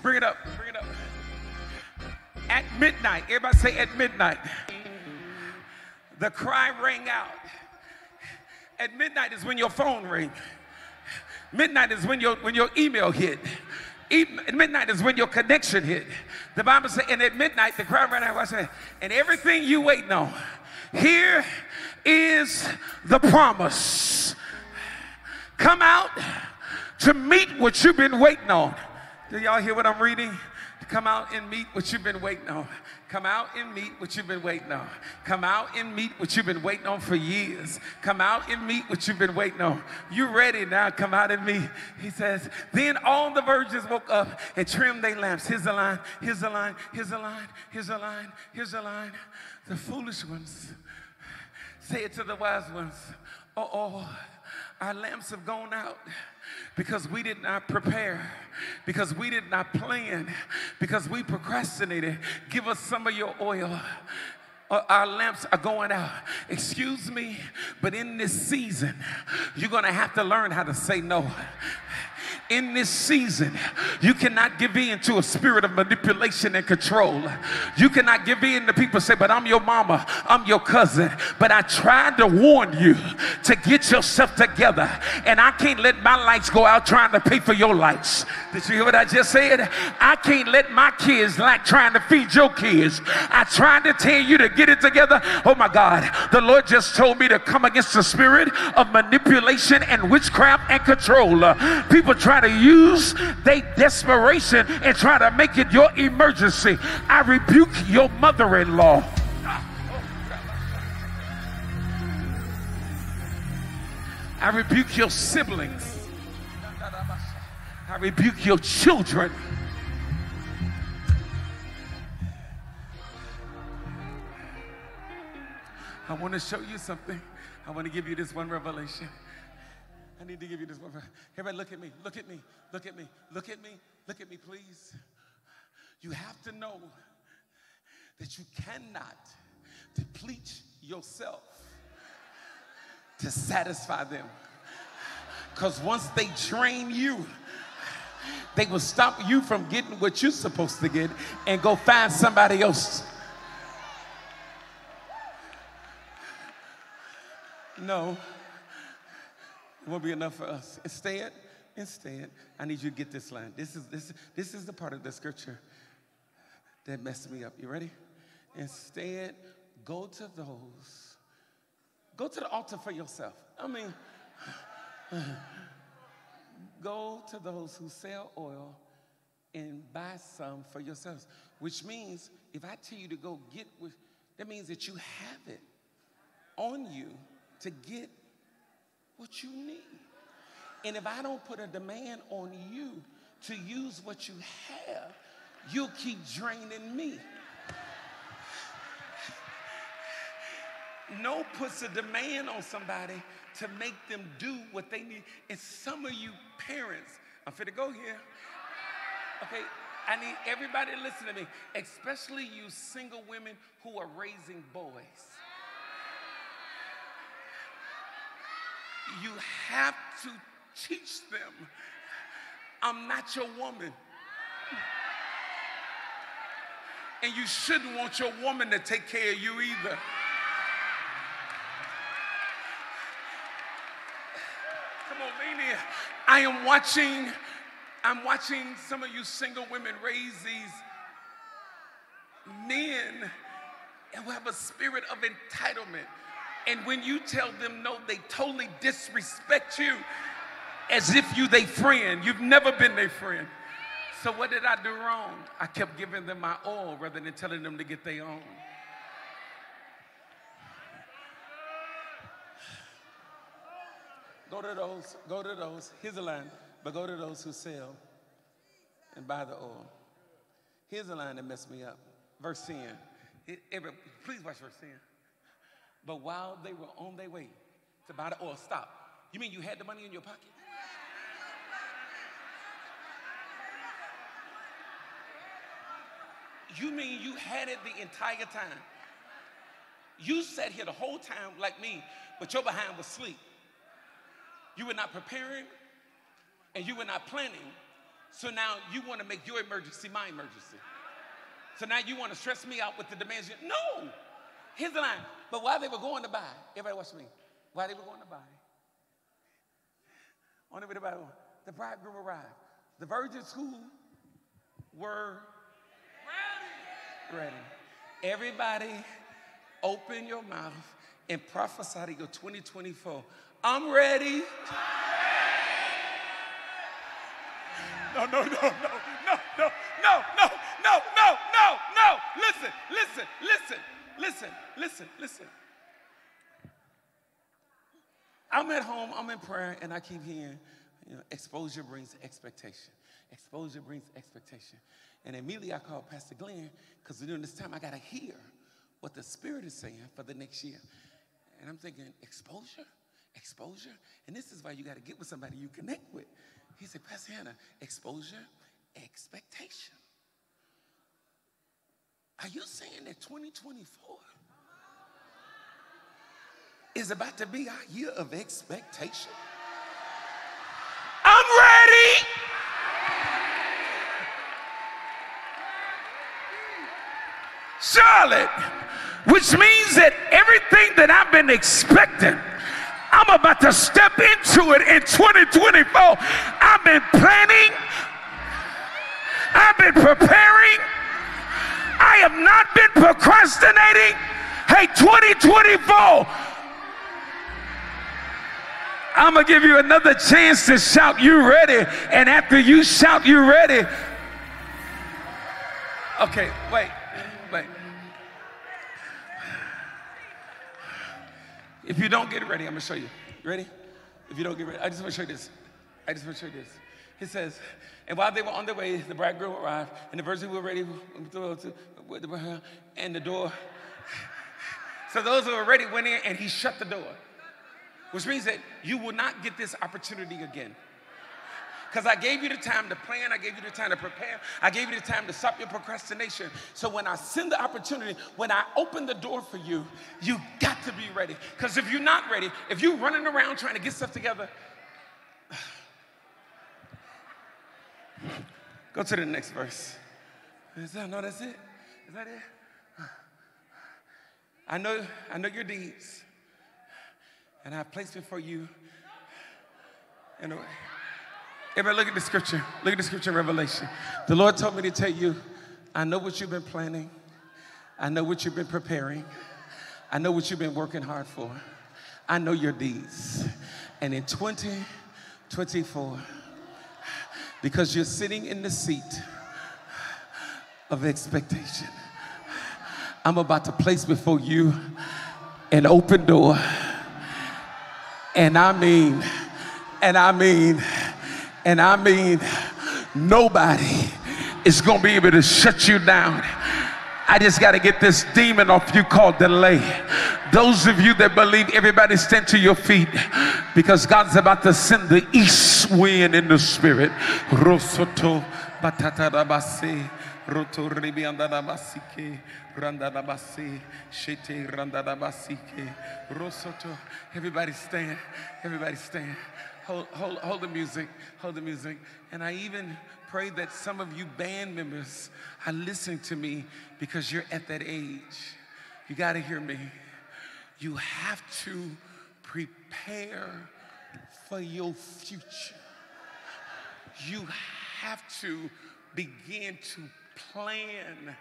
Bring it up. Bring it up. At midnight, everybody say at midnight. The cry rang out. At midnight is when your phone rang. Midnight is when your when your email hit. At midnight is when your connection hit. The Bible said, and at midnight the cry rang out. I said, and everything you waiting on. Here is the promise. Come out to meet what you've been waiting on. Do y'all hear what I'm reading? Come out and meet what you've been waiting on. Come out and meet what you've been waiting on. Come out and meet what you've been waiting on for years. Come out and meet what you've been waiting on. You ready now, come out and meet. He says, then all the virgins woke up and trimmed their lamps. Here's a line, here's a line, here's a line, here's a line, here's a line. The foolish ones say it to the wise ones, uh-oh, our lamps have gone out. Because we did not prepare, because we did not plan, because we procrastinated. Give us some of your oil. Our lamps are going out. Excuse me, but in this season, you're going to have to learn how to say no. In this season, you cannot give in to a spirit of manipulation and control. You cannot give in to people say, but I'm your mama, I'm your cousin. But I tried to warn you to get yourself together. And I can't let my lights go out trying to pay for your lights. Did you hear what I just said? I can't let my kids like trying to feed your kids. I tried to tell you to get it together. Oh my God, the Lord just told me to come against the spirit of manipulation and witchcraft and control. People try to use their desperation and try to make it your emergency. I rebuke your mother-in-law. I rebuke your siblings. I rebuke your children. I want to show you something. I want to give you this one revelation. I need to give you this one. Everybody look at me, look at me, look at me, look at me, look at me, please. You have to know that you cannot deplete yourself to satisfy them. Because once they drain you, they will stop you from getting what you're supposed to get and go find somebody else. No. It won't be enough for us. Instead, instead, I need you to get this line. This is this this is the part of the scripture that messed me up. You ready? Instead, go to those. Go to the altar for yourself. I mean, go to those who sell oil and buy some for yourselves. Which means, if I tell you to go get with, that means that you have it on you to get what you need. And if I don't put a demand on you to use what you have, you'll keep draining me. No puts a demand on somebody to make them do what they need. And some of you parents, I'm finna go here. Okay, I need everybody to listen to me, especially you single women who are raising boys. You have to teach them, I'm not your woman. And you shouldn't want your woman to take care of you either. Come on, lean in. I am watching, I'm watching some of you single women raise these men who have a spirit of entitlement. And when you tell them no, they totally disrespect you as if you their friend. You've never been their friend. So what did I do wrong? I kept giving them my all rather than telling them to get their own. Go to those, go to those, here's a line, but go to those who sell and buy the oil. Here's a line that messed me up. Verse ten. It, every, please watch verse ten. But while they were on their way to buy the oil, stop. You mean you had the money in your pocket? You mean you had it the entire time? You sat here the whole time like me, but your behind was asleep. You were not preparing, and you were not planning, so now you want to make your emergency my emergency. So now you want to stress me out with the demands. No! Here's the line. But while they were going to buy, everybody watch me. While they were going to buy, on every way to buy, the bridegroom arrived. The virgins who were ready. ready. Everybody, open your mouth and prophesy to your twenty twenty-four. I'm ready. No, no, no, no, no, no, no, no, no, no, no, no. Listen, listen, listen, listen, listen, listen. I'm at home, I'm in prayer, and I keep hearing, you know, exposure brings expectation. Exposure brings expectation. And immediately I called Pastor Glenn, because during this time I got to hear what the Spirit is saying for the next year. And I'm thinking, exposure? Exposure? And this is why you got to get with somebody you connect with. He said, Pastor Hannah, exposure, expectation. Are you saying that twenty twenty-four is about to be our year of expectation? I'm ready. Charlotte, which means that everything that I've been expecting, I'm about to step into it in twenty twenty-four. I've been planning. I've been preparing. I have not been procrastinating. Hey, twenty twenty-four. I'm going to give you another chance to shout, you ready. And after you shout, you ready. Okay, wait, wait. If you don't get ready, I'm going to show you. You ready? If you don't get ready, I just want to show you this. I just want to show you this. He says, and while they were on their way, the bridegroom arrived, and the virgins were ready, and the door. So those who were ready went in, and he shut the door, which means that you will not get this opportunity again. Because I gave you the time to plan, I gave you the time to prepare, I gave you the time to stop your procrastination. So when I send the opportunity, when I open the door for you, you got to be ready. Because if you're not ready, if you're running around trying to get stuff together, go to the next verse. Is that, no, that's it? Is that it? I know, I know your deeds, and I have placed before you in a way. Everybody look at the scripture. Look at the scripture in Revelation. The Lord told me to tell you, I know what you've been planning. I know what you've been preparing. I know what you've been working hard for. I know your deeds. And in twenty twenty-four, because you're sitting in the seat of expectation, I'm about to place before you an open door. And I mean, and I mean, And I mean, nobody is going to be able to shut you down. I just got to get this demon off you called delay. Those of you that believe, everybody stand to your feet, because God's about to send the east wind in the spirit. Rosoto batata rabasi, roto ribianda rabasike, randa rabasi, shete randa rabasike, rosoto. Everybody stand. Everybody stand. Hold, hold, hold the music, hold the music. And I even pray that some of you band members are listening to me, because you're at that age. You got to hear me. You have to prepare for your future. You have to begin to plan.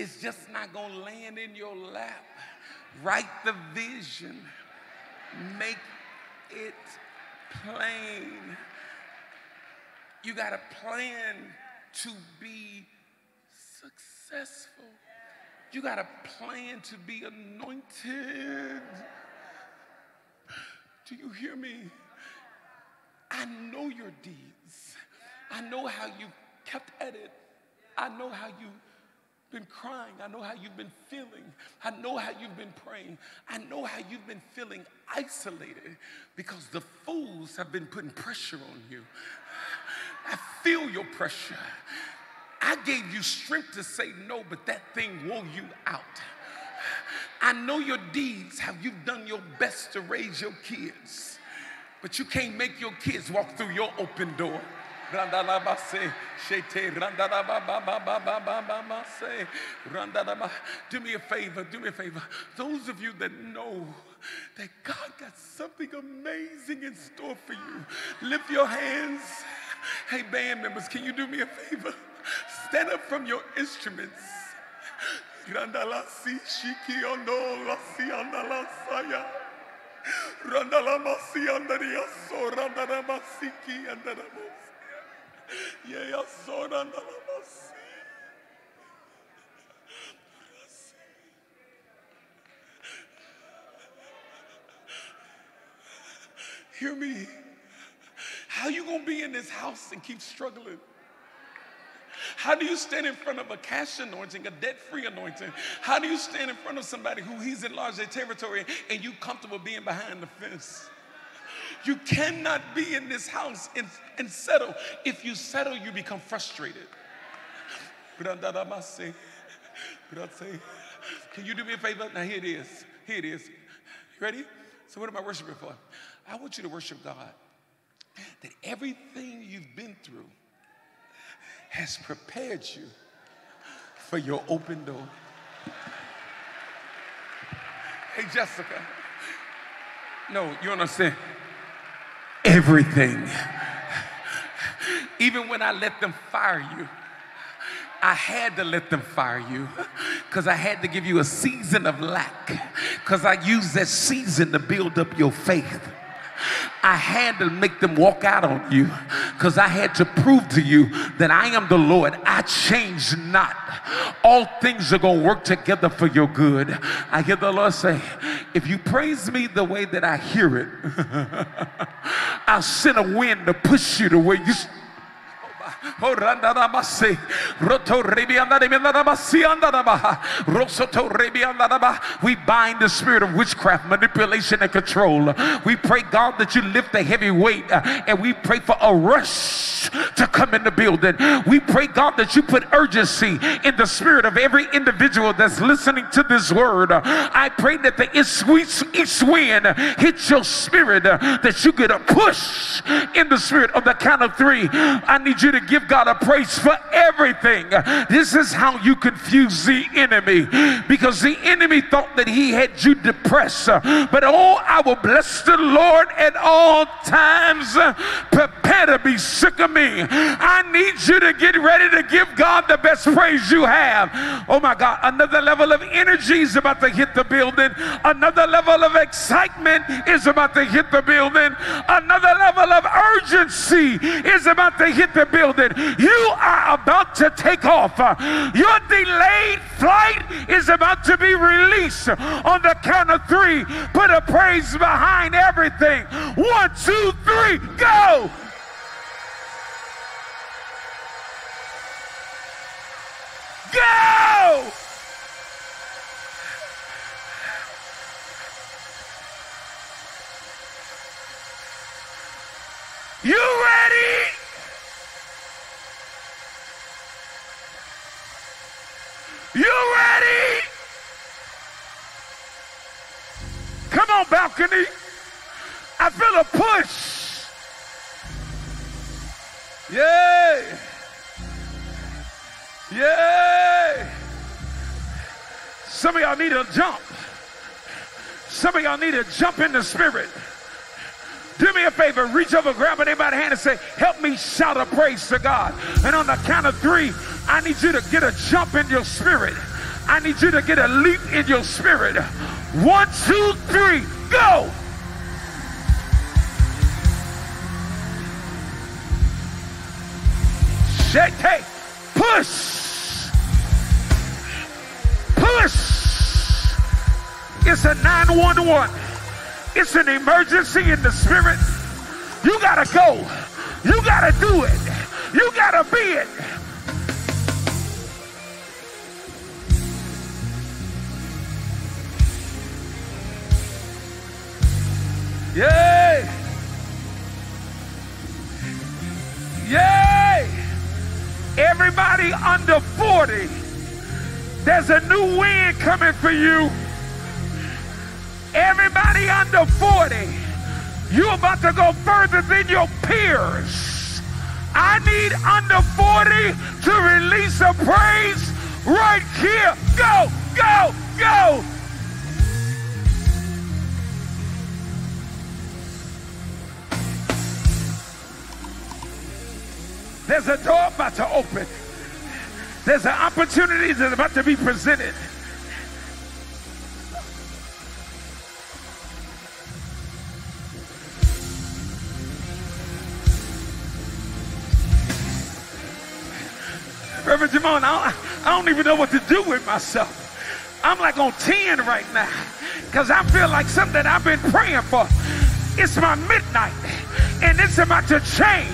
It's just not going to land in your lap. Write the vision. Make it plain. You got to plan to be successful. You got a plan to be anointed. Do you hear me? I know your deeds. I know how you kept at it. I know how you've been crying. I know how you've been feeling. I know how you've been praying. I know how you've been feeling isolated because the fools have been putting pressure on you. I feel your pressure. I gave you strength to say no, but that thing wore you out. I know your deeds, how you've done your best to raise your kids, but you can't make your kids walk through your open door. Do me a favor, do me a favor. Those of you that know that God got something amazing in store for you, lift your hands. Hey, band members, can you do me a favor? Stand up from your instruments. Hear me. How you gonna be in this house and keep struggling? How do you stand in front of a cash anointing, a debt-free anointing? How do you stand in front of somebody who he's enlarged their territory and you comfortable being behind the fence? You cannot be in this house and, and settle. If you settle, you become frustrated. Can you do me a favor? Now here it is. Here it is. You ready? So what am I worshiping for? I want you to worship God that everything you've been through has prepared you for your open door. Hey, Jessica. No, you understand. Everything. Even when I let them fire you, I had to let them fire you because I had to give you a season of lack because I used that season to build up your faith. I had to make them walk out on you because I had to prove to you that I am the Lord. I change not. All things are going to work together for your good. I hear the Lord say, if you praise me the way that I hear it, I'll send a wind to push you to where you... We bind the spirit of witchcraft, manipulation, and control. We pray, God, that you lift the heavy weight, and we pray for a rush to come in the building. We pray, God, that you put urgency in the spirit of every individual that's listening to this word. I pray that the east wind hits your spirit, that you get a push in the spirit. On the count of three, I need you to give God a praise for everything. This is how you confuse the enemy, because the enemy thought that he had you depressed. But oh, I will bless the Lord at all times. Prepare to be sick of me. I need you to get ready to give God the best praise you have. Oh my God, another level of energy is about to hit the building. Another level of excitement is about to hit the building. Another level of urgency is about to hit the building. You are about to take off. Your delayed flight is about to be released. On the count of three, put a praise behind everything. One, two, three, go! Go! You ready? You ready? Come on, balcony. I feel a push. Yay. Yay. Some of y'all need a jump. Some of y'all need a jump in the spirit. Do me a favor, reach over, grab anybody by the hand and say, help me shout a praise to God. And on the count of three, I need you to get a jump in your spirit. I need you to get a leap in your spirit. One, two, three, go! Shake, take. one to one. It's an emergency in the spirit. You gotta go. You gotta do it. You gotta be it. Yay! Yay! Everybody under forty, there's a new wind coming for you. Everybody under forty, you're about to go further than your peers. I need under forty to release a praise right here. Go, go, go. There's a door about to open. There's an opportunity that's about to be presented. Reverend Jamon, I don't, I don't even know what to do with myself. I'm like on ten right now because I feel like something that I've been praying for. It's my midnight and it's about to change.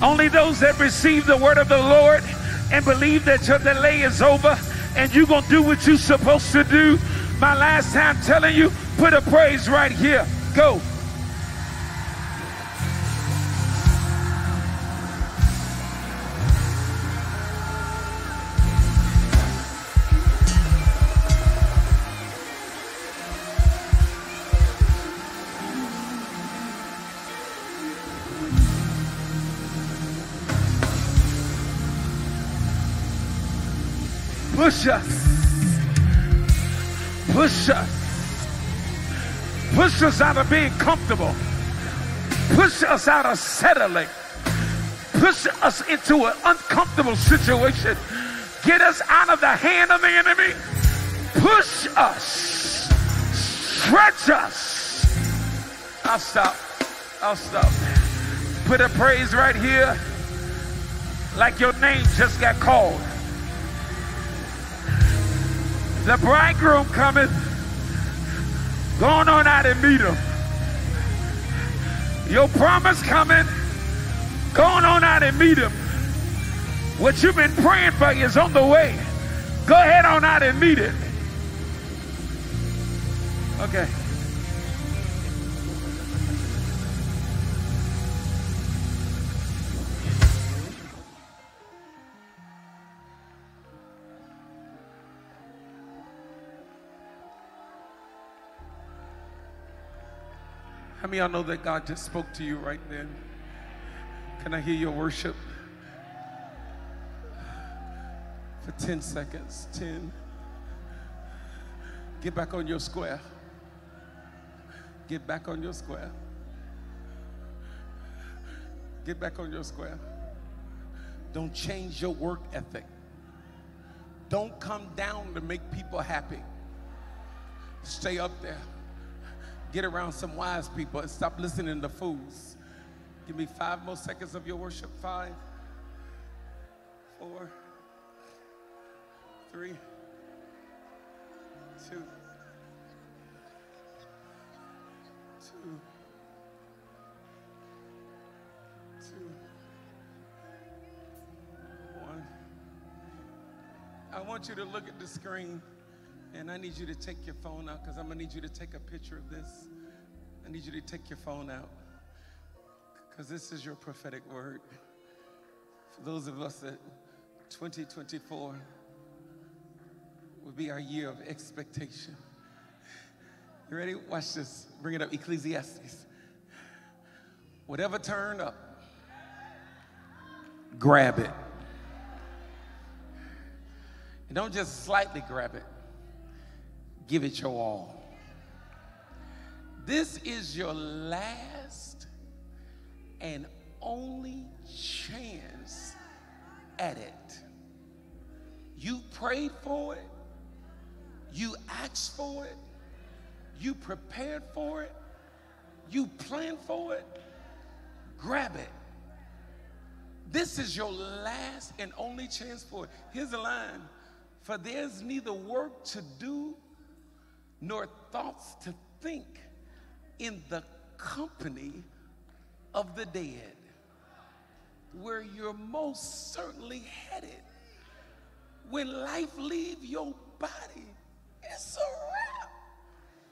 Only those that receive the word of the Lord and believe that your delay is over and you're going to do what you're supposed to do. My last time telling you, put a praise right here. Go. Push us, push us, push us out of being comfortable, push us out of settling, push us into an uncomfortable situation, get us out of the hand of the enemy, push us, stretch us. I'll stop, I'll stop. Put a praise right here like your name just got called. The bridegroom cometh. Go on out and meet him. Your promise coming. Go on out and meet him. What you've been praying for is on the way. Go ahead on out and meet it. Okay. How many of y'all know that God just spoke to you right then? Can I hear your worship? For ten seconds, ten. Get back on your square. Get back on your square. Get back on your square. Don't change your work ethic. Don't come down to make people happy. Stay up there. Get around some wise people and stop listening to fools. Give me five more seconds of your worship. Five, four, three, two, two, two, one. I want you to look at the screen. And I need you to take your phone out because I'm going to need you to take a picture of this. I need you to take your phone out because this is your prophetic word. For those of us that twenty twenty-four will be our year of expectation. You ready? Watch this. Bring it up. Ecclesiastes. Whatever turned up, grab it. And don't just slightly grab it. Give it your all. This is your last and only chance at it. You prayed for it. You asked for it. You prepared for it. You planned for it. Grab it. This is your last and only chance for it. Here's the line. For there's neither work to do nor thoughts to think in the company of the dead, where you're most certainly headed. When life leave your body, it's a wrap.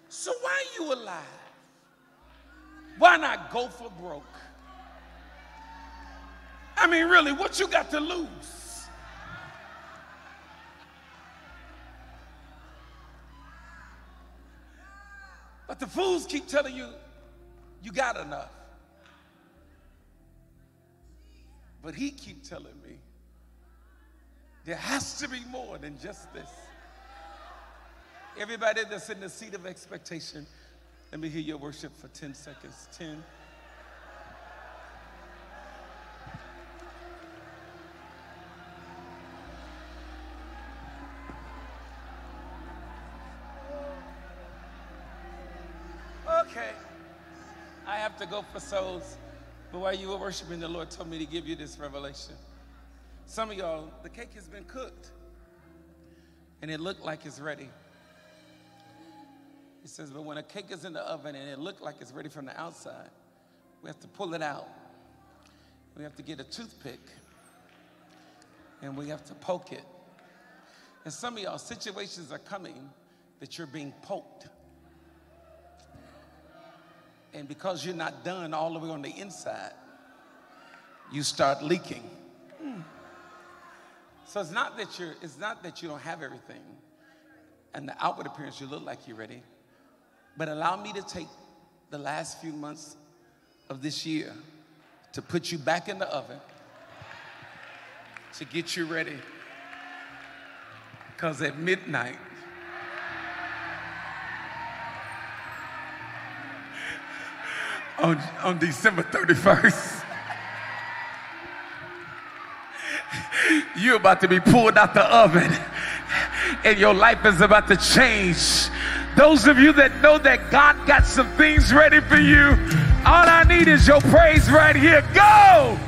So why are you alive? Why not go for broke? I mean, really, what you got to lose? But the fools keep telling you, you got enough. But he keep telling me, there has to be more than just this. Everybody that's in the seat of expectation, let me hear your worship for ten seconds. ten. Okay. I have to go for souls. But while you were worshiping, the Lord told me to give you this revelation. Some of y'all, the cake has been cooked, and it looked like it's ready. It says, but when a cake is in the oven and it looks like it's ready from the outside, we have to pull it out. We have to get a toothpick, and we have to poke it. And some of y'all, situations are coming that you're being poked. And because you're not done all the way on the inside, you start leaking. Mm. So it's not that you're, it's not that you don't have everything. And the outward appearance, you look like you're ready. But allow me to take the last few months of this year to put you back in the oven, to get you ready. Because at midnight, on, on December thirty-first, you're about to be pulled out the oven, and your life is about to change. Those of you that know that God got some things ready for you, all I need is your praise right here. Go!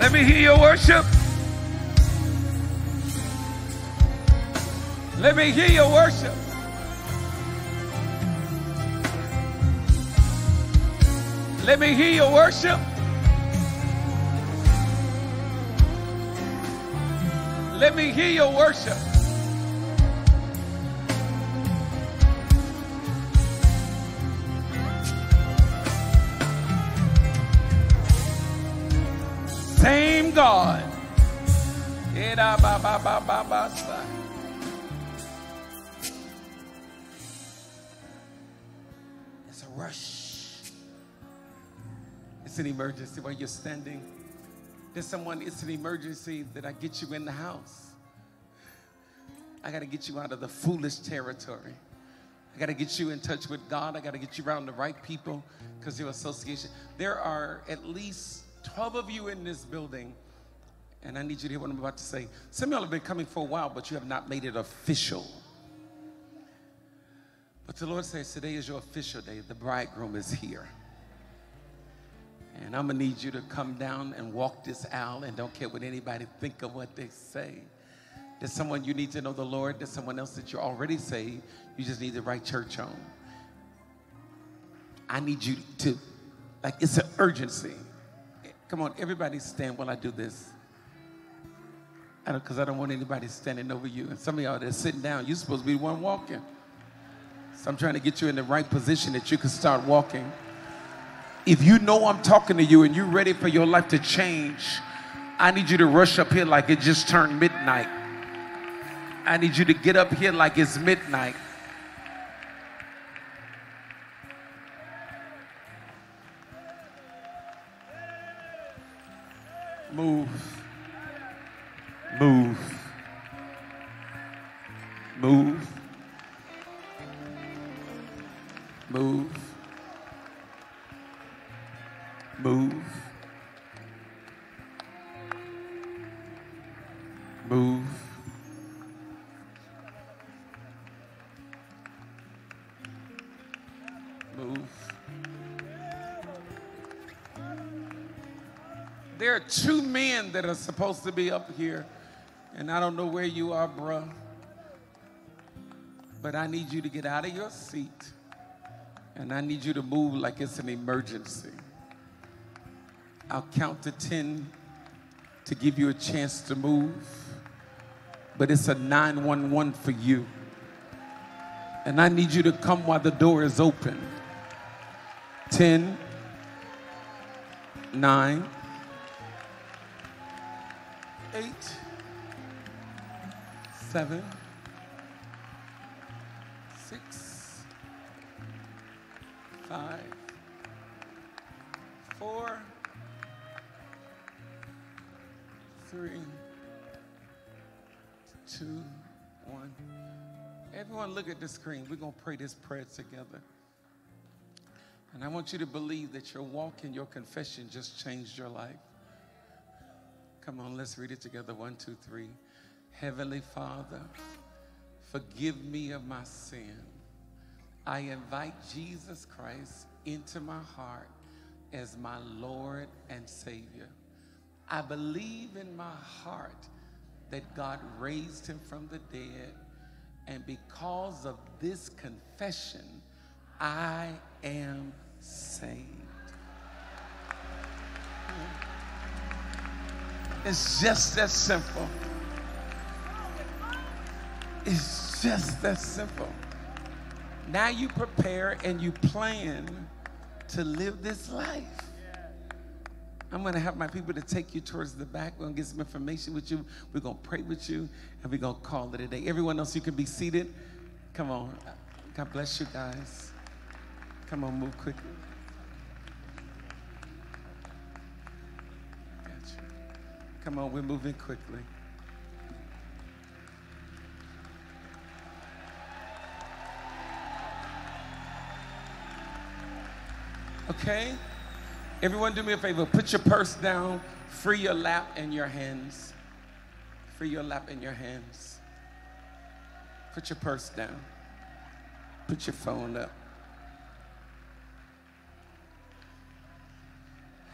Let me hear your worship. Let me hear your worship. Let me hear your worship. Let me hear your worship. Same God. It's a rush. It's an emergency while you're standing. There's someone, it's an emergency that I get you in the house. I got to get you out of the foolish territory. I got to get you in touch with God. I got to get you around the right people because your association. There are at least twelve of you in this building, and I need you to hear what I'm about to say. Some of y'all have been coming for a while, but you have not made it official. But the Lord says, today is your official day. The bridegroom is here. And I'm going to need you to come down and walk this aisle, and don't care what anybody think of what they say. There's someone you need to know the Lord. There's someone else that you're already saved. You just need the right church on. I need you to, like, it's an urgency. Come on, everybody stand while I do this. I don't, because I don't want anybody standing over you. And some of y'all that are sitting down, you're supposed to be the one walking. So I'm trying to get you in the right position that you can start walking. If you know I'm talking to you and you're ready for your life to change, I need you to rush up here like it just turned midnight. I need you to get up here like it's midnight. Move. Move. Move. Move. Move. move. There are two men that are supposed to be up here, and I don't know where you are, bruh, but I need you to get out of your seat, and I need you to move like it's an emergency. I'll count to ten to give you a chance to move, but it's a nine one one for you. And I need you to come while the door is open. ten, nine, eight, seven, six, five, four, three, two, one. Everyone look at the screen. We're going to pray this prayer together. And I want you to believe that your walk and your confession just changed your life. Come on, let's read it together. One, two, three. Heavenly Father, forgive me of my sin. I invite Jesus Christ into my heart as my Lord and Savior. I believe in my heart that God raised him from the dead, and because of this confession, I am saved. It's just that simple. It's just that simple. Now you prepare and you plan to live this life. I'm going to have my people to take you towards the back. We're going to get some information with you. We're going to pray with you, and we're going to call it a day. Everyone else, you can be seated. Come on. God bless you guys. Come on, move quickly. Gotcha. Come on, we're moving quickly. Okay? Everyone do me a favor, put your purse down, free your lap and your hands. Free your lap and your hands. Put your purse down. Put your phone up.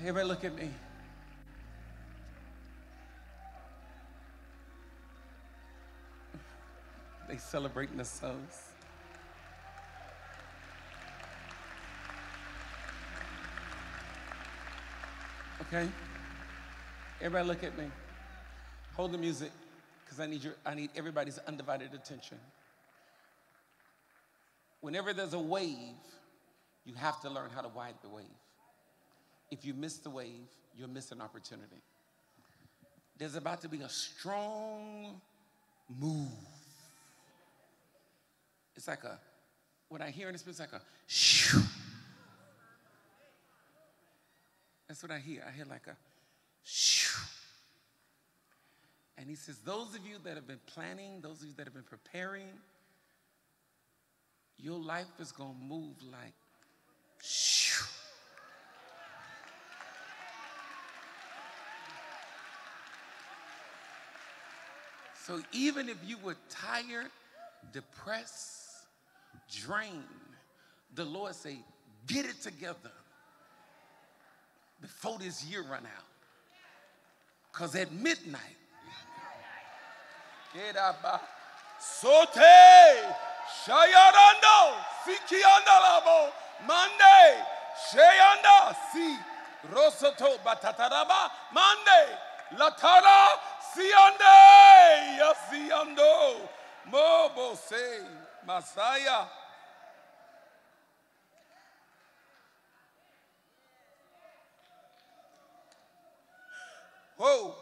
Everybody look at me. They celebrating themselves. Okay? Everybody look at me. Hold the music, because I need your, I need everybody's undivided attention. Whenever there's a wave, you have to learn how to ride the wave. If you miss the wave, you'll miss an opportunity. There's about to be a strong move. It's like a, what I hear in the spirit is like a shoo. That's what I hear. I hear like a shoo. And he says, those of you that have been planning, those of you that have been preparing, your life is going to move like shoo. So even if you were tired, depressed, drained, the Lord say, get it together before this year run out. Because at midnight, get up, Sote, Shayarando, Sikiandalabo, Monday, Shayanda, Si, Rosoto, Batataraba, Monday, Latara, Siande, Yasiando, Mobo, Say, Messiah. Whoa.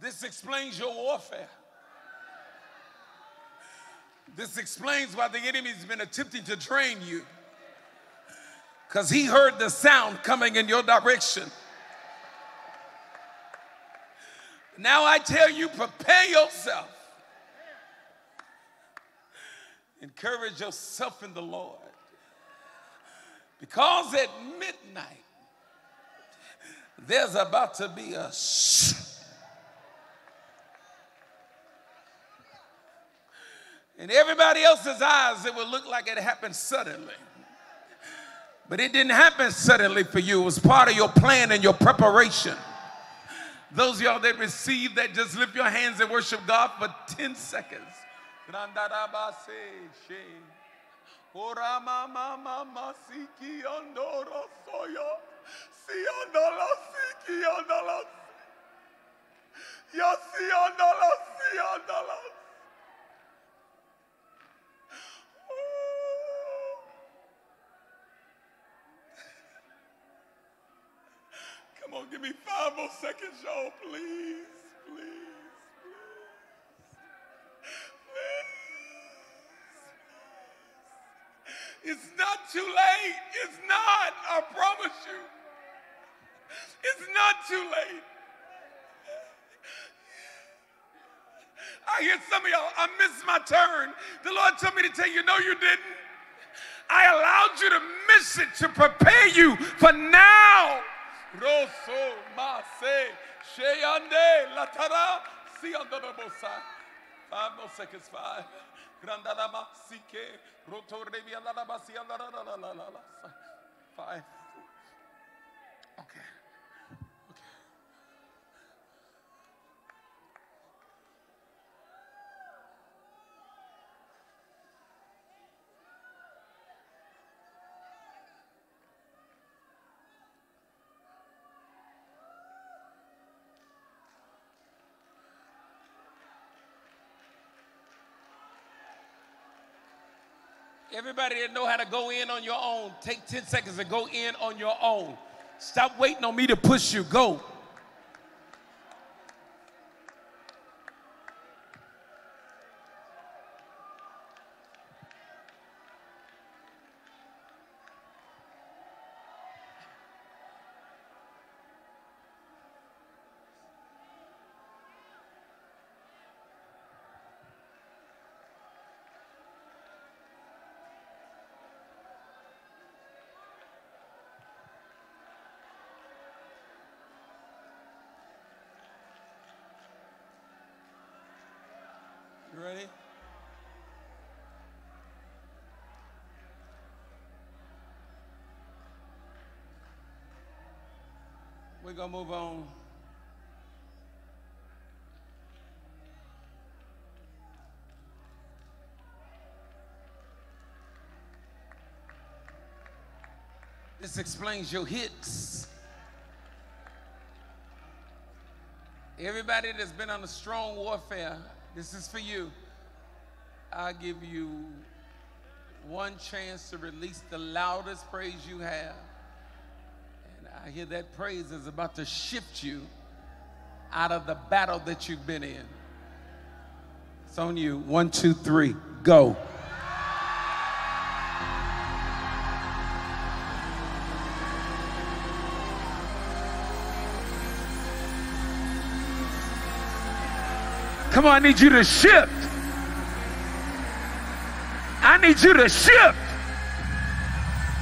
This explains your warfare. This explains why the enemy's been attempting to drain you. Because he heard the sound coming in your direction. Now I tell you, prepare yourself. Encourage yourself in the Lord. Because at midnight, there's about to be a shh. In everybody else's eyes, it would look like it happened suddenly. But it didn't happen suddenly for you. It was part of your plan and your preparation. Those of y'all that received that, just lift your hands and worship God for ten seconds. Come on, give me five more seconds, y'all, please, please, please, please. It's not too late. It's not, I promise you. It's not too late. I hear some of y'all, I missed my turn. The Lord told me to tell you, no, you didn't. I allowed you to miss it to prepare you for now. Rosso Mase Sheyande Latara Si Andabosa. Five more seconds, five. Grandalama Sike Rotorebia Lalabasi Andala. Five. Okay. Okay. Everybody that know how to go in on your own, take ten seconds and go in on your own. Stop waiting on me to push you. Go. Ready? We're gonna move on. This explains your hits. Everybody that's been on a strong warfare, this is for you. I'll give you one chance to release the loudest praise you have. And I hear that praise is about to shift you out of the battle that you've been in. It's on you. One, two, three, go. Come on, I need you to shift. I need you to shift.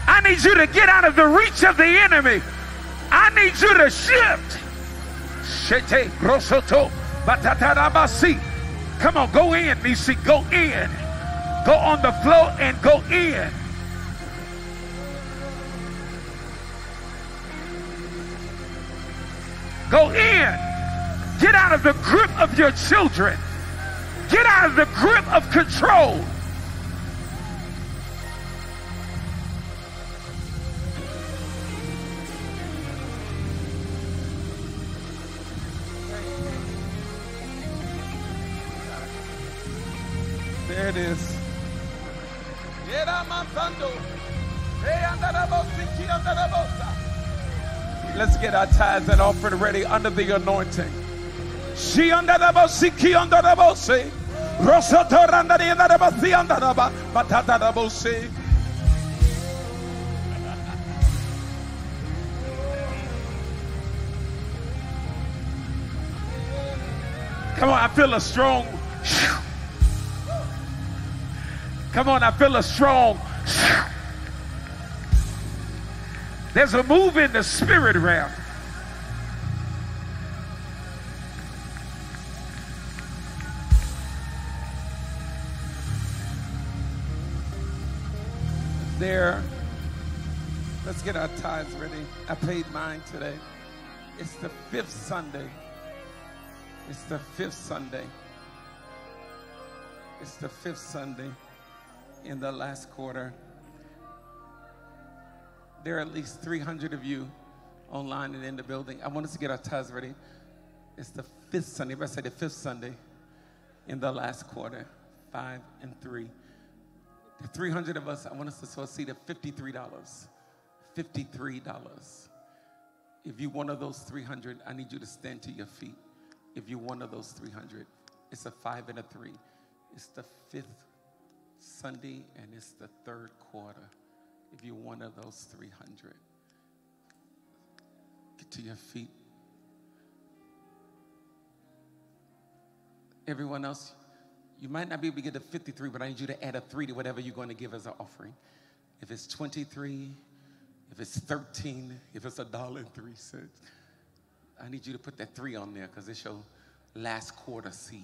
I need you to get out of the reach of the enemy. I need you to shift. Shete grosoto batatarabasi. Come on, go in, Nisi. Go in. Go on the floor and go in. Go in. Get out of the grip of your children. Get out of the grip of control. There it is. Let's get our tithes and offering ready under the anointing. She under the bosiki under the bosi, Rosator under the under the bosi under the batata the bosi. Come on, I feel a strong. Come on, I feel a strong. There's a move in the spirit realm. there. Let's get our tithes ready. I paid mine today. It's the fifth Sunday. It's the fifth Sunday. It's the fifth Sunday in the last quarter. There are at least three hundred of you online and in the building. I want us to get our tithes ready. It's the fifth Sunday. Everybody say the fifth Sunday in the last quarter. Five and three. The three hundred of us, I want us to sow a seed of fifty-three dollars. fifty-three dollars. If you're one of those three hundred, I need you to stand to your feet. If you're one of those three hundred, it's a five and a three. It's the fifth Sunday and it's the third quarter. If you're one of those three hundred, get to your feet. Everyone else, you might not be able to get to fifty-three, but I need you to add a three to whatever you're going to give as an offering. If it's twenty-three, if it's thirteen, if it's a dollar and three cents, I need you to put that three on there because it's your last quarter seed.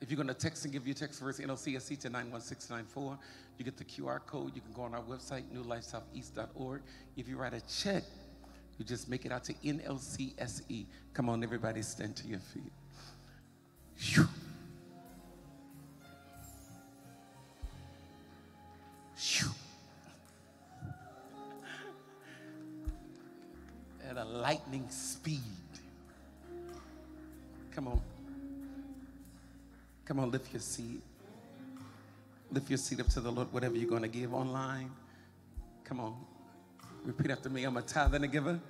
If you're going to text and give your text verse, N L C S E to nine one six nine four, you get the Q R code. You can go on our website, new life southeast dot org. If you write a check, you just make it out to N L C S E. Come on, everybody, stand to your feet. Whew. Whew. At a lightning speed. Come on. Come on, lift your seat. Lift your seat up to the Lord, whatever you're going to give online. Come on. Repeat after me. I'm a tither and a giver,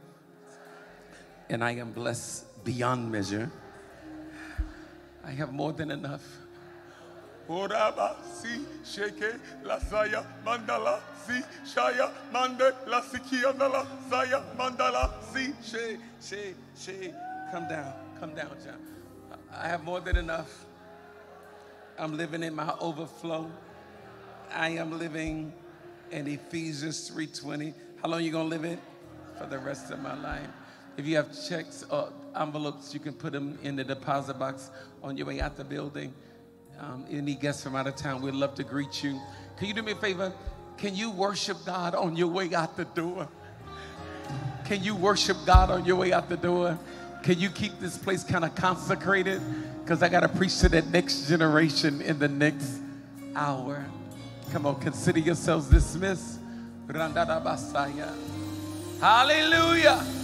and I am blessed beyond measure. I have more than enough. Come down, come down, John. I have more than enough. I'm living in my overflow. I am living in Ephesians three twenty. How long are you going to live it? For the rest of my life. If you have checks or envelopes, you can put them in the deposit box on your way out the building. Um, any guests from out of town, we'd love to greet you. Can you do me a favor? Can you worship God on your way out the door? Can you worship God on your way out the door? Can you keep this place kind of consecrated? Because I got to preach to that next generation in the next hour. Come on, consider yourselves dismissed. Hallelujah.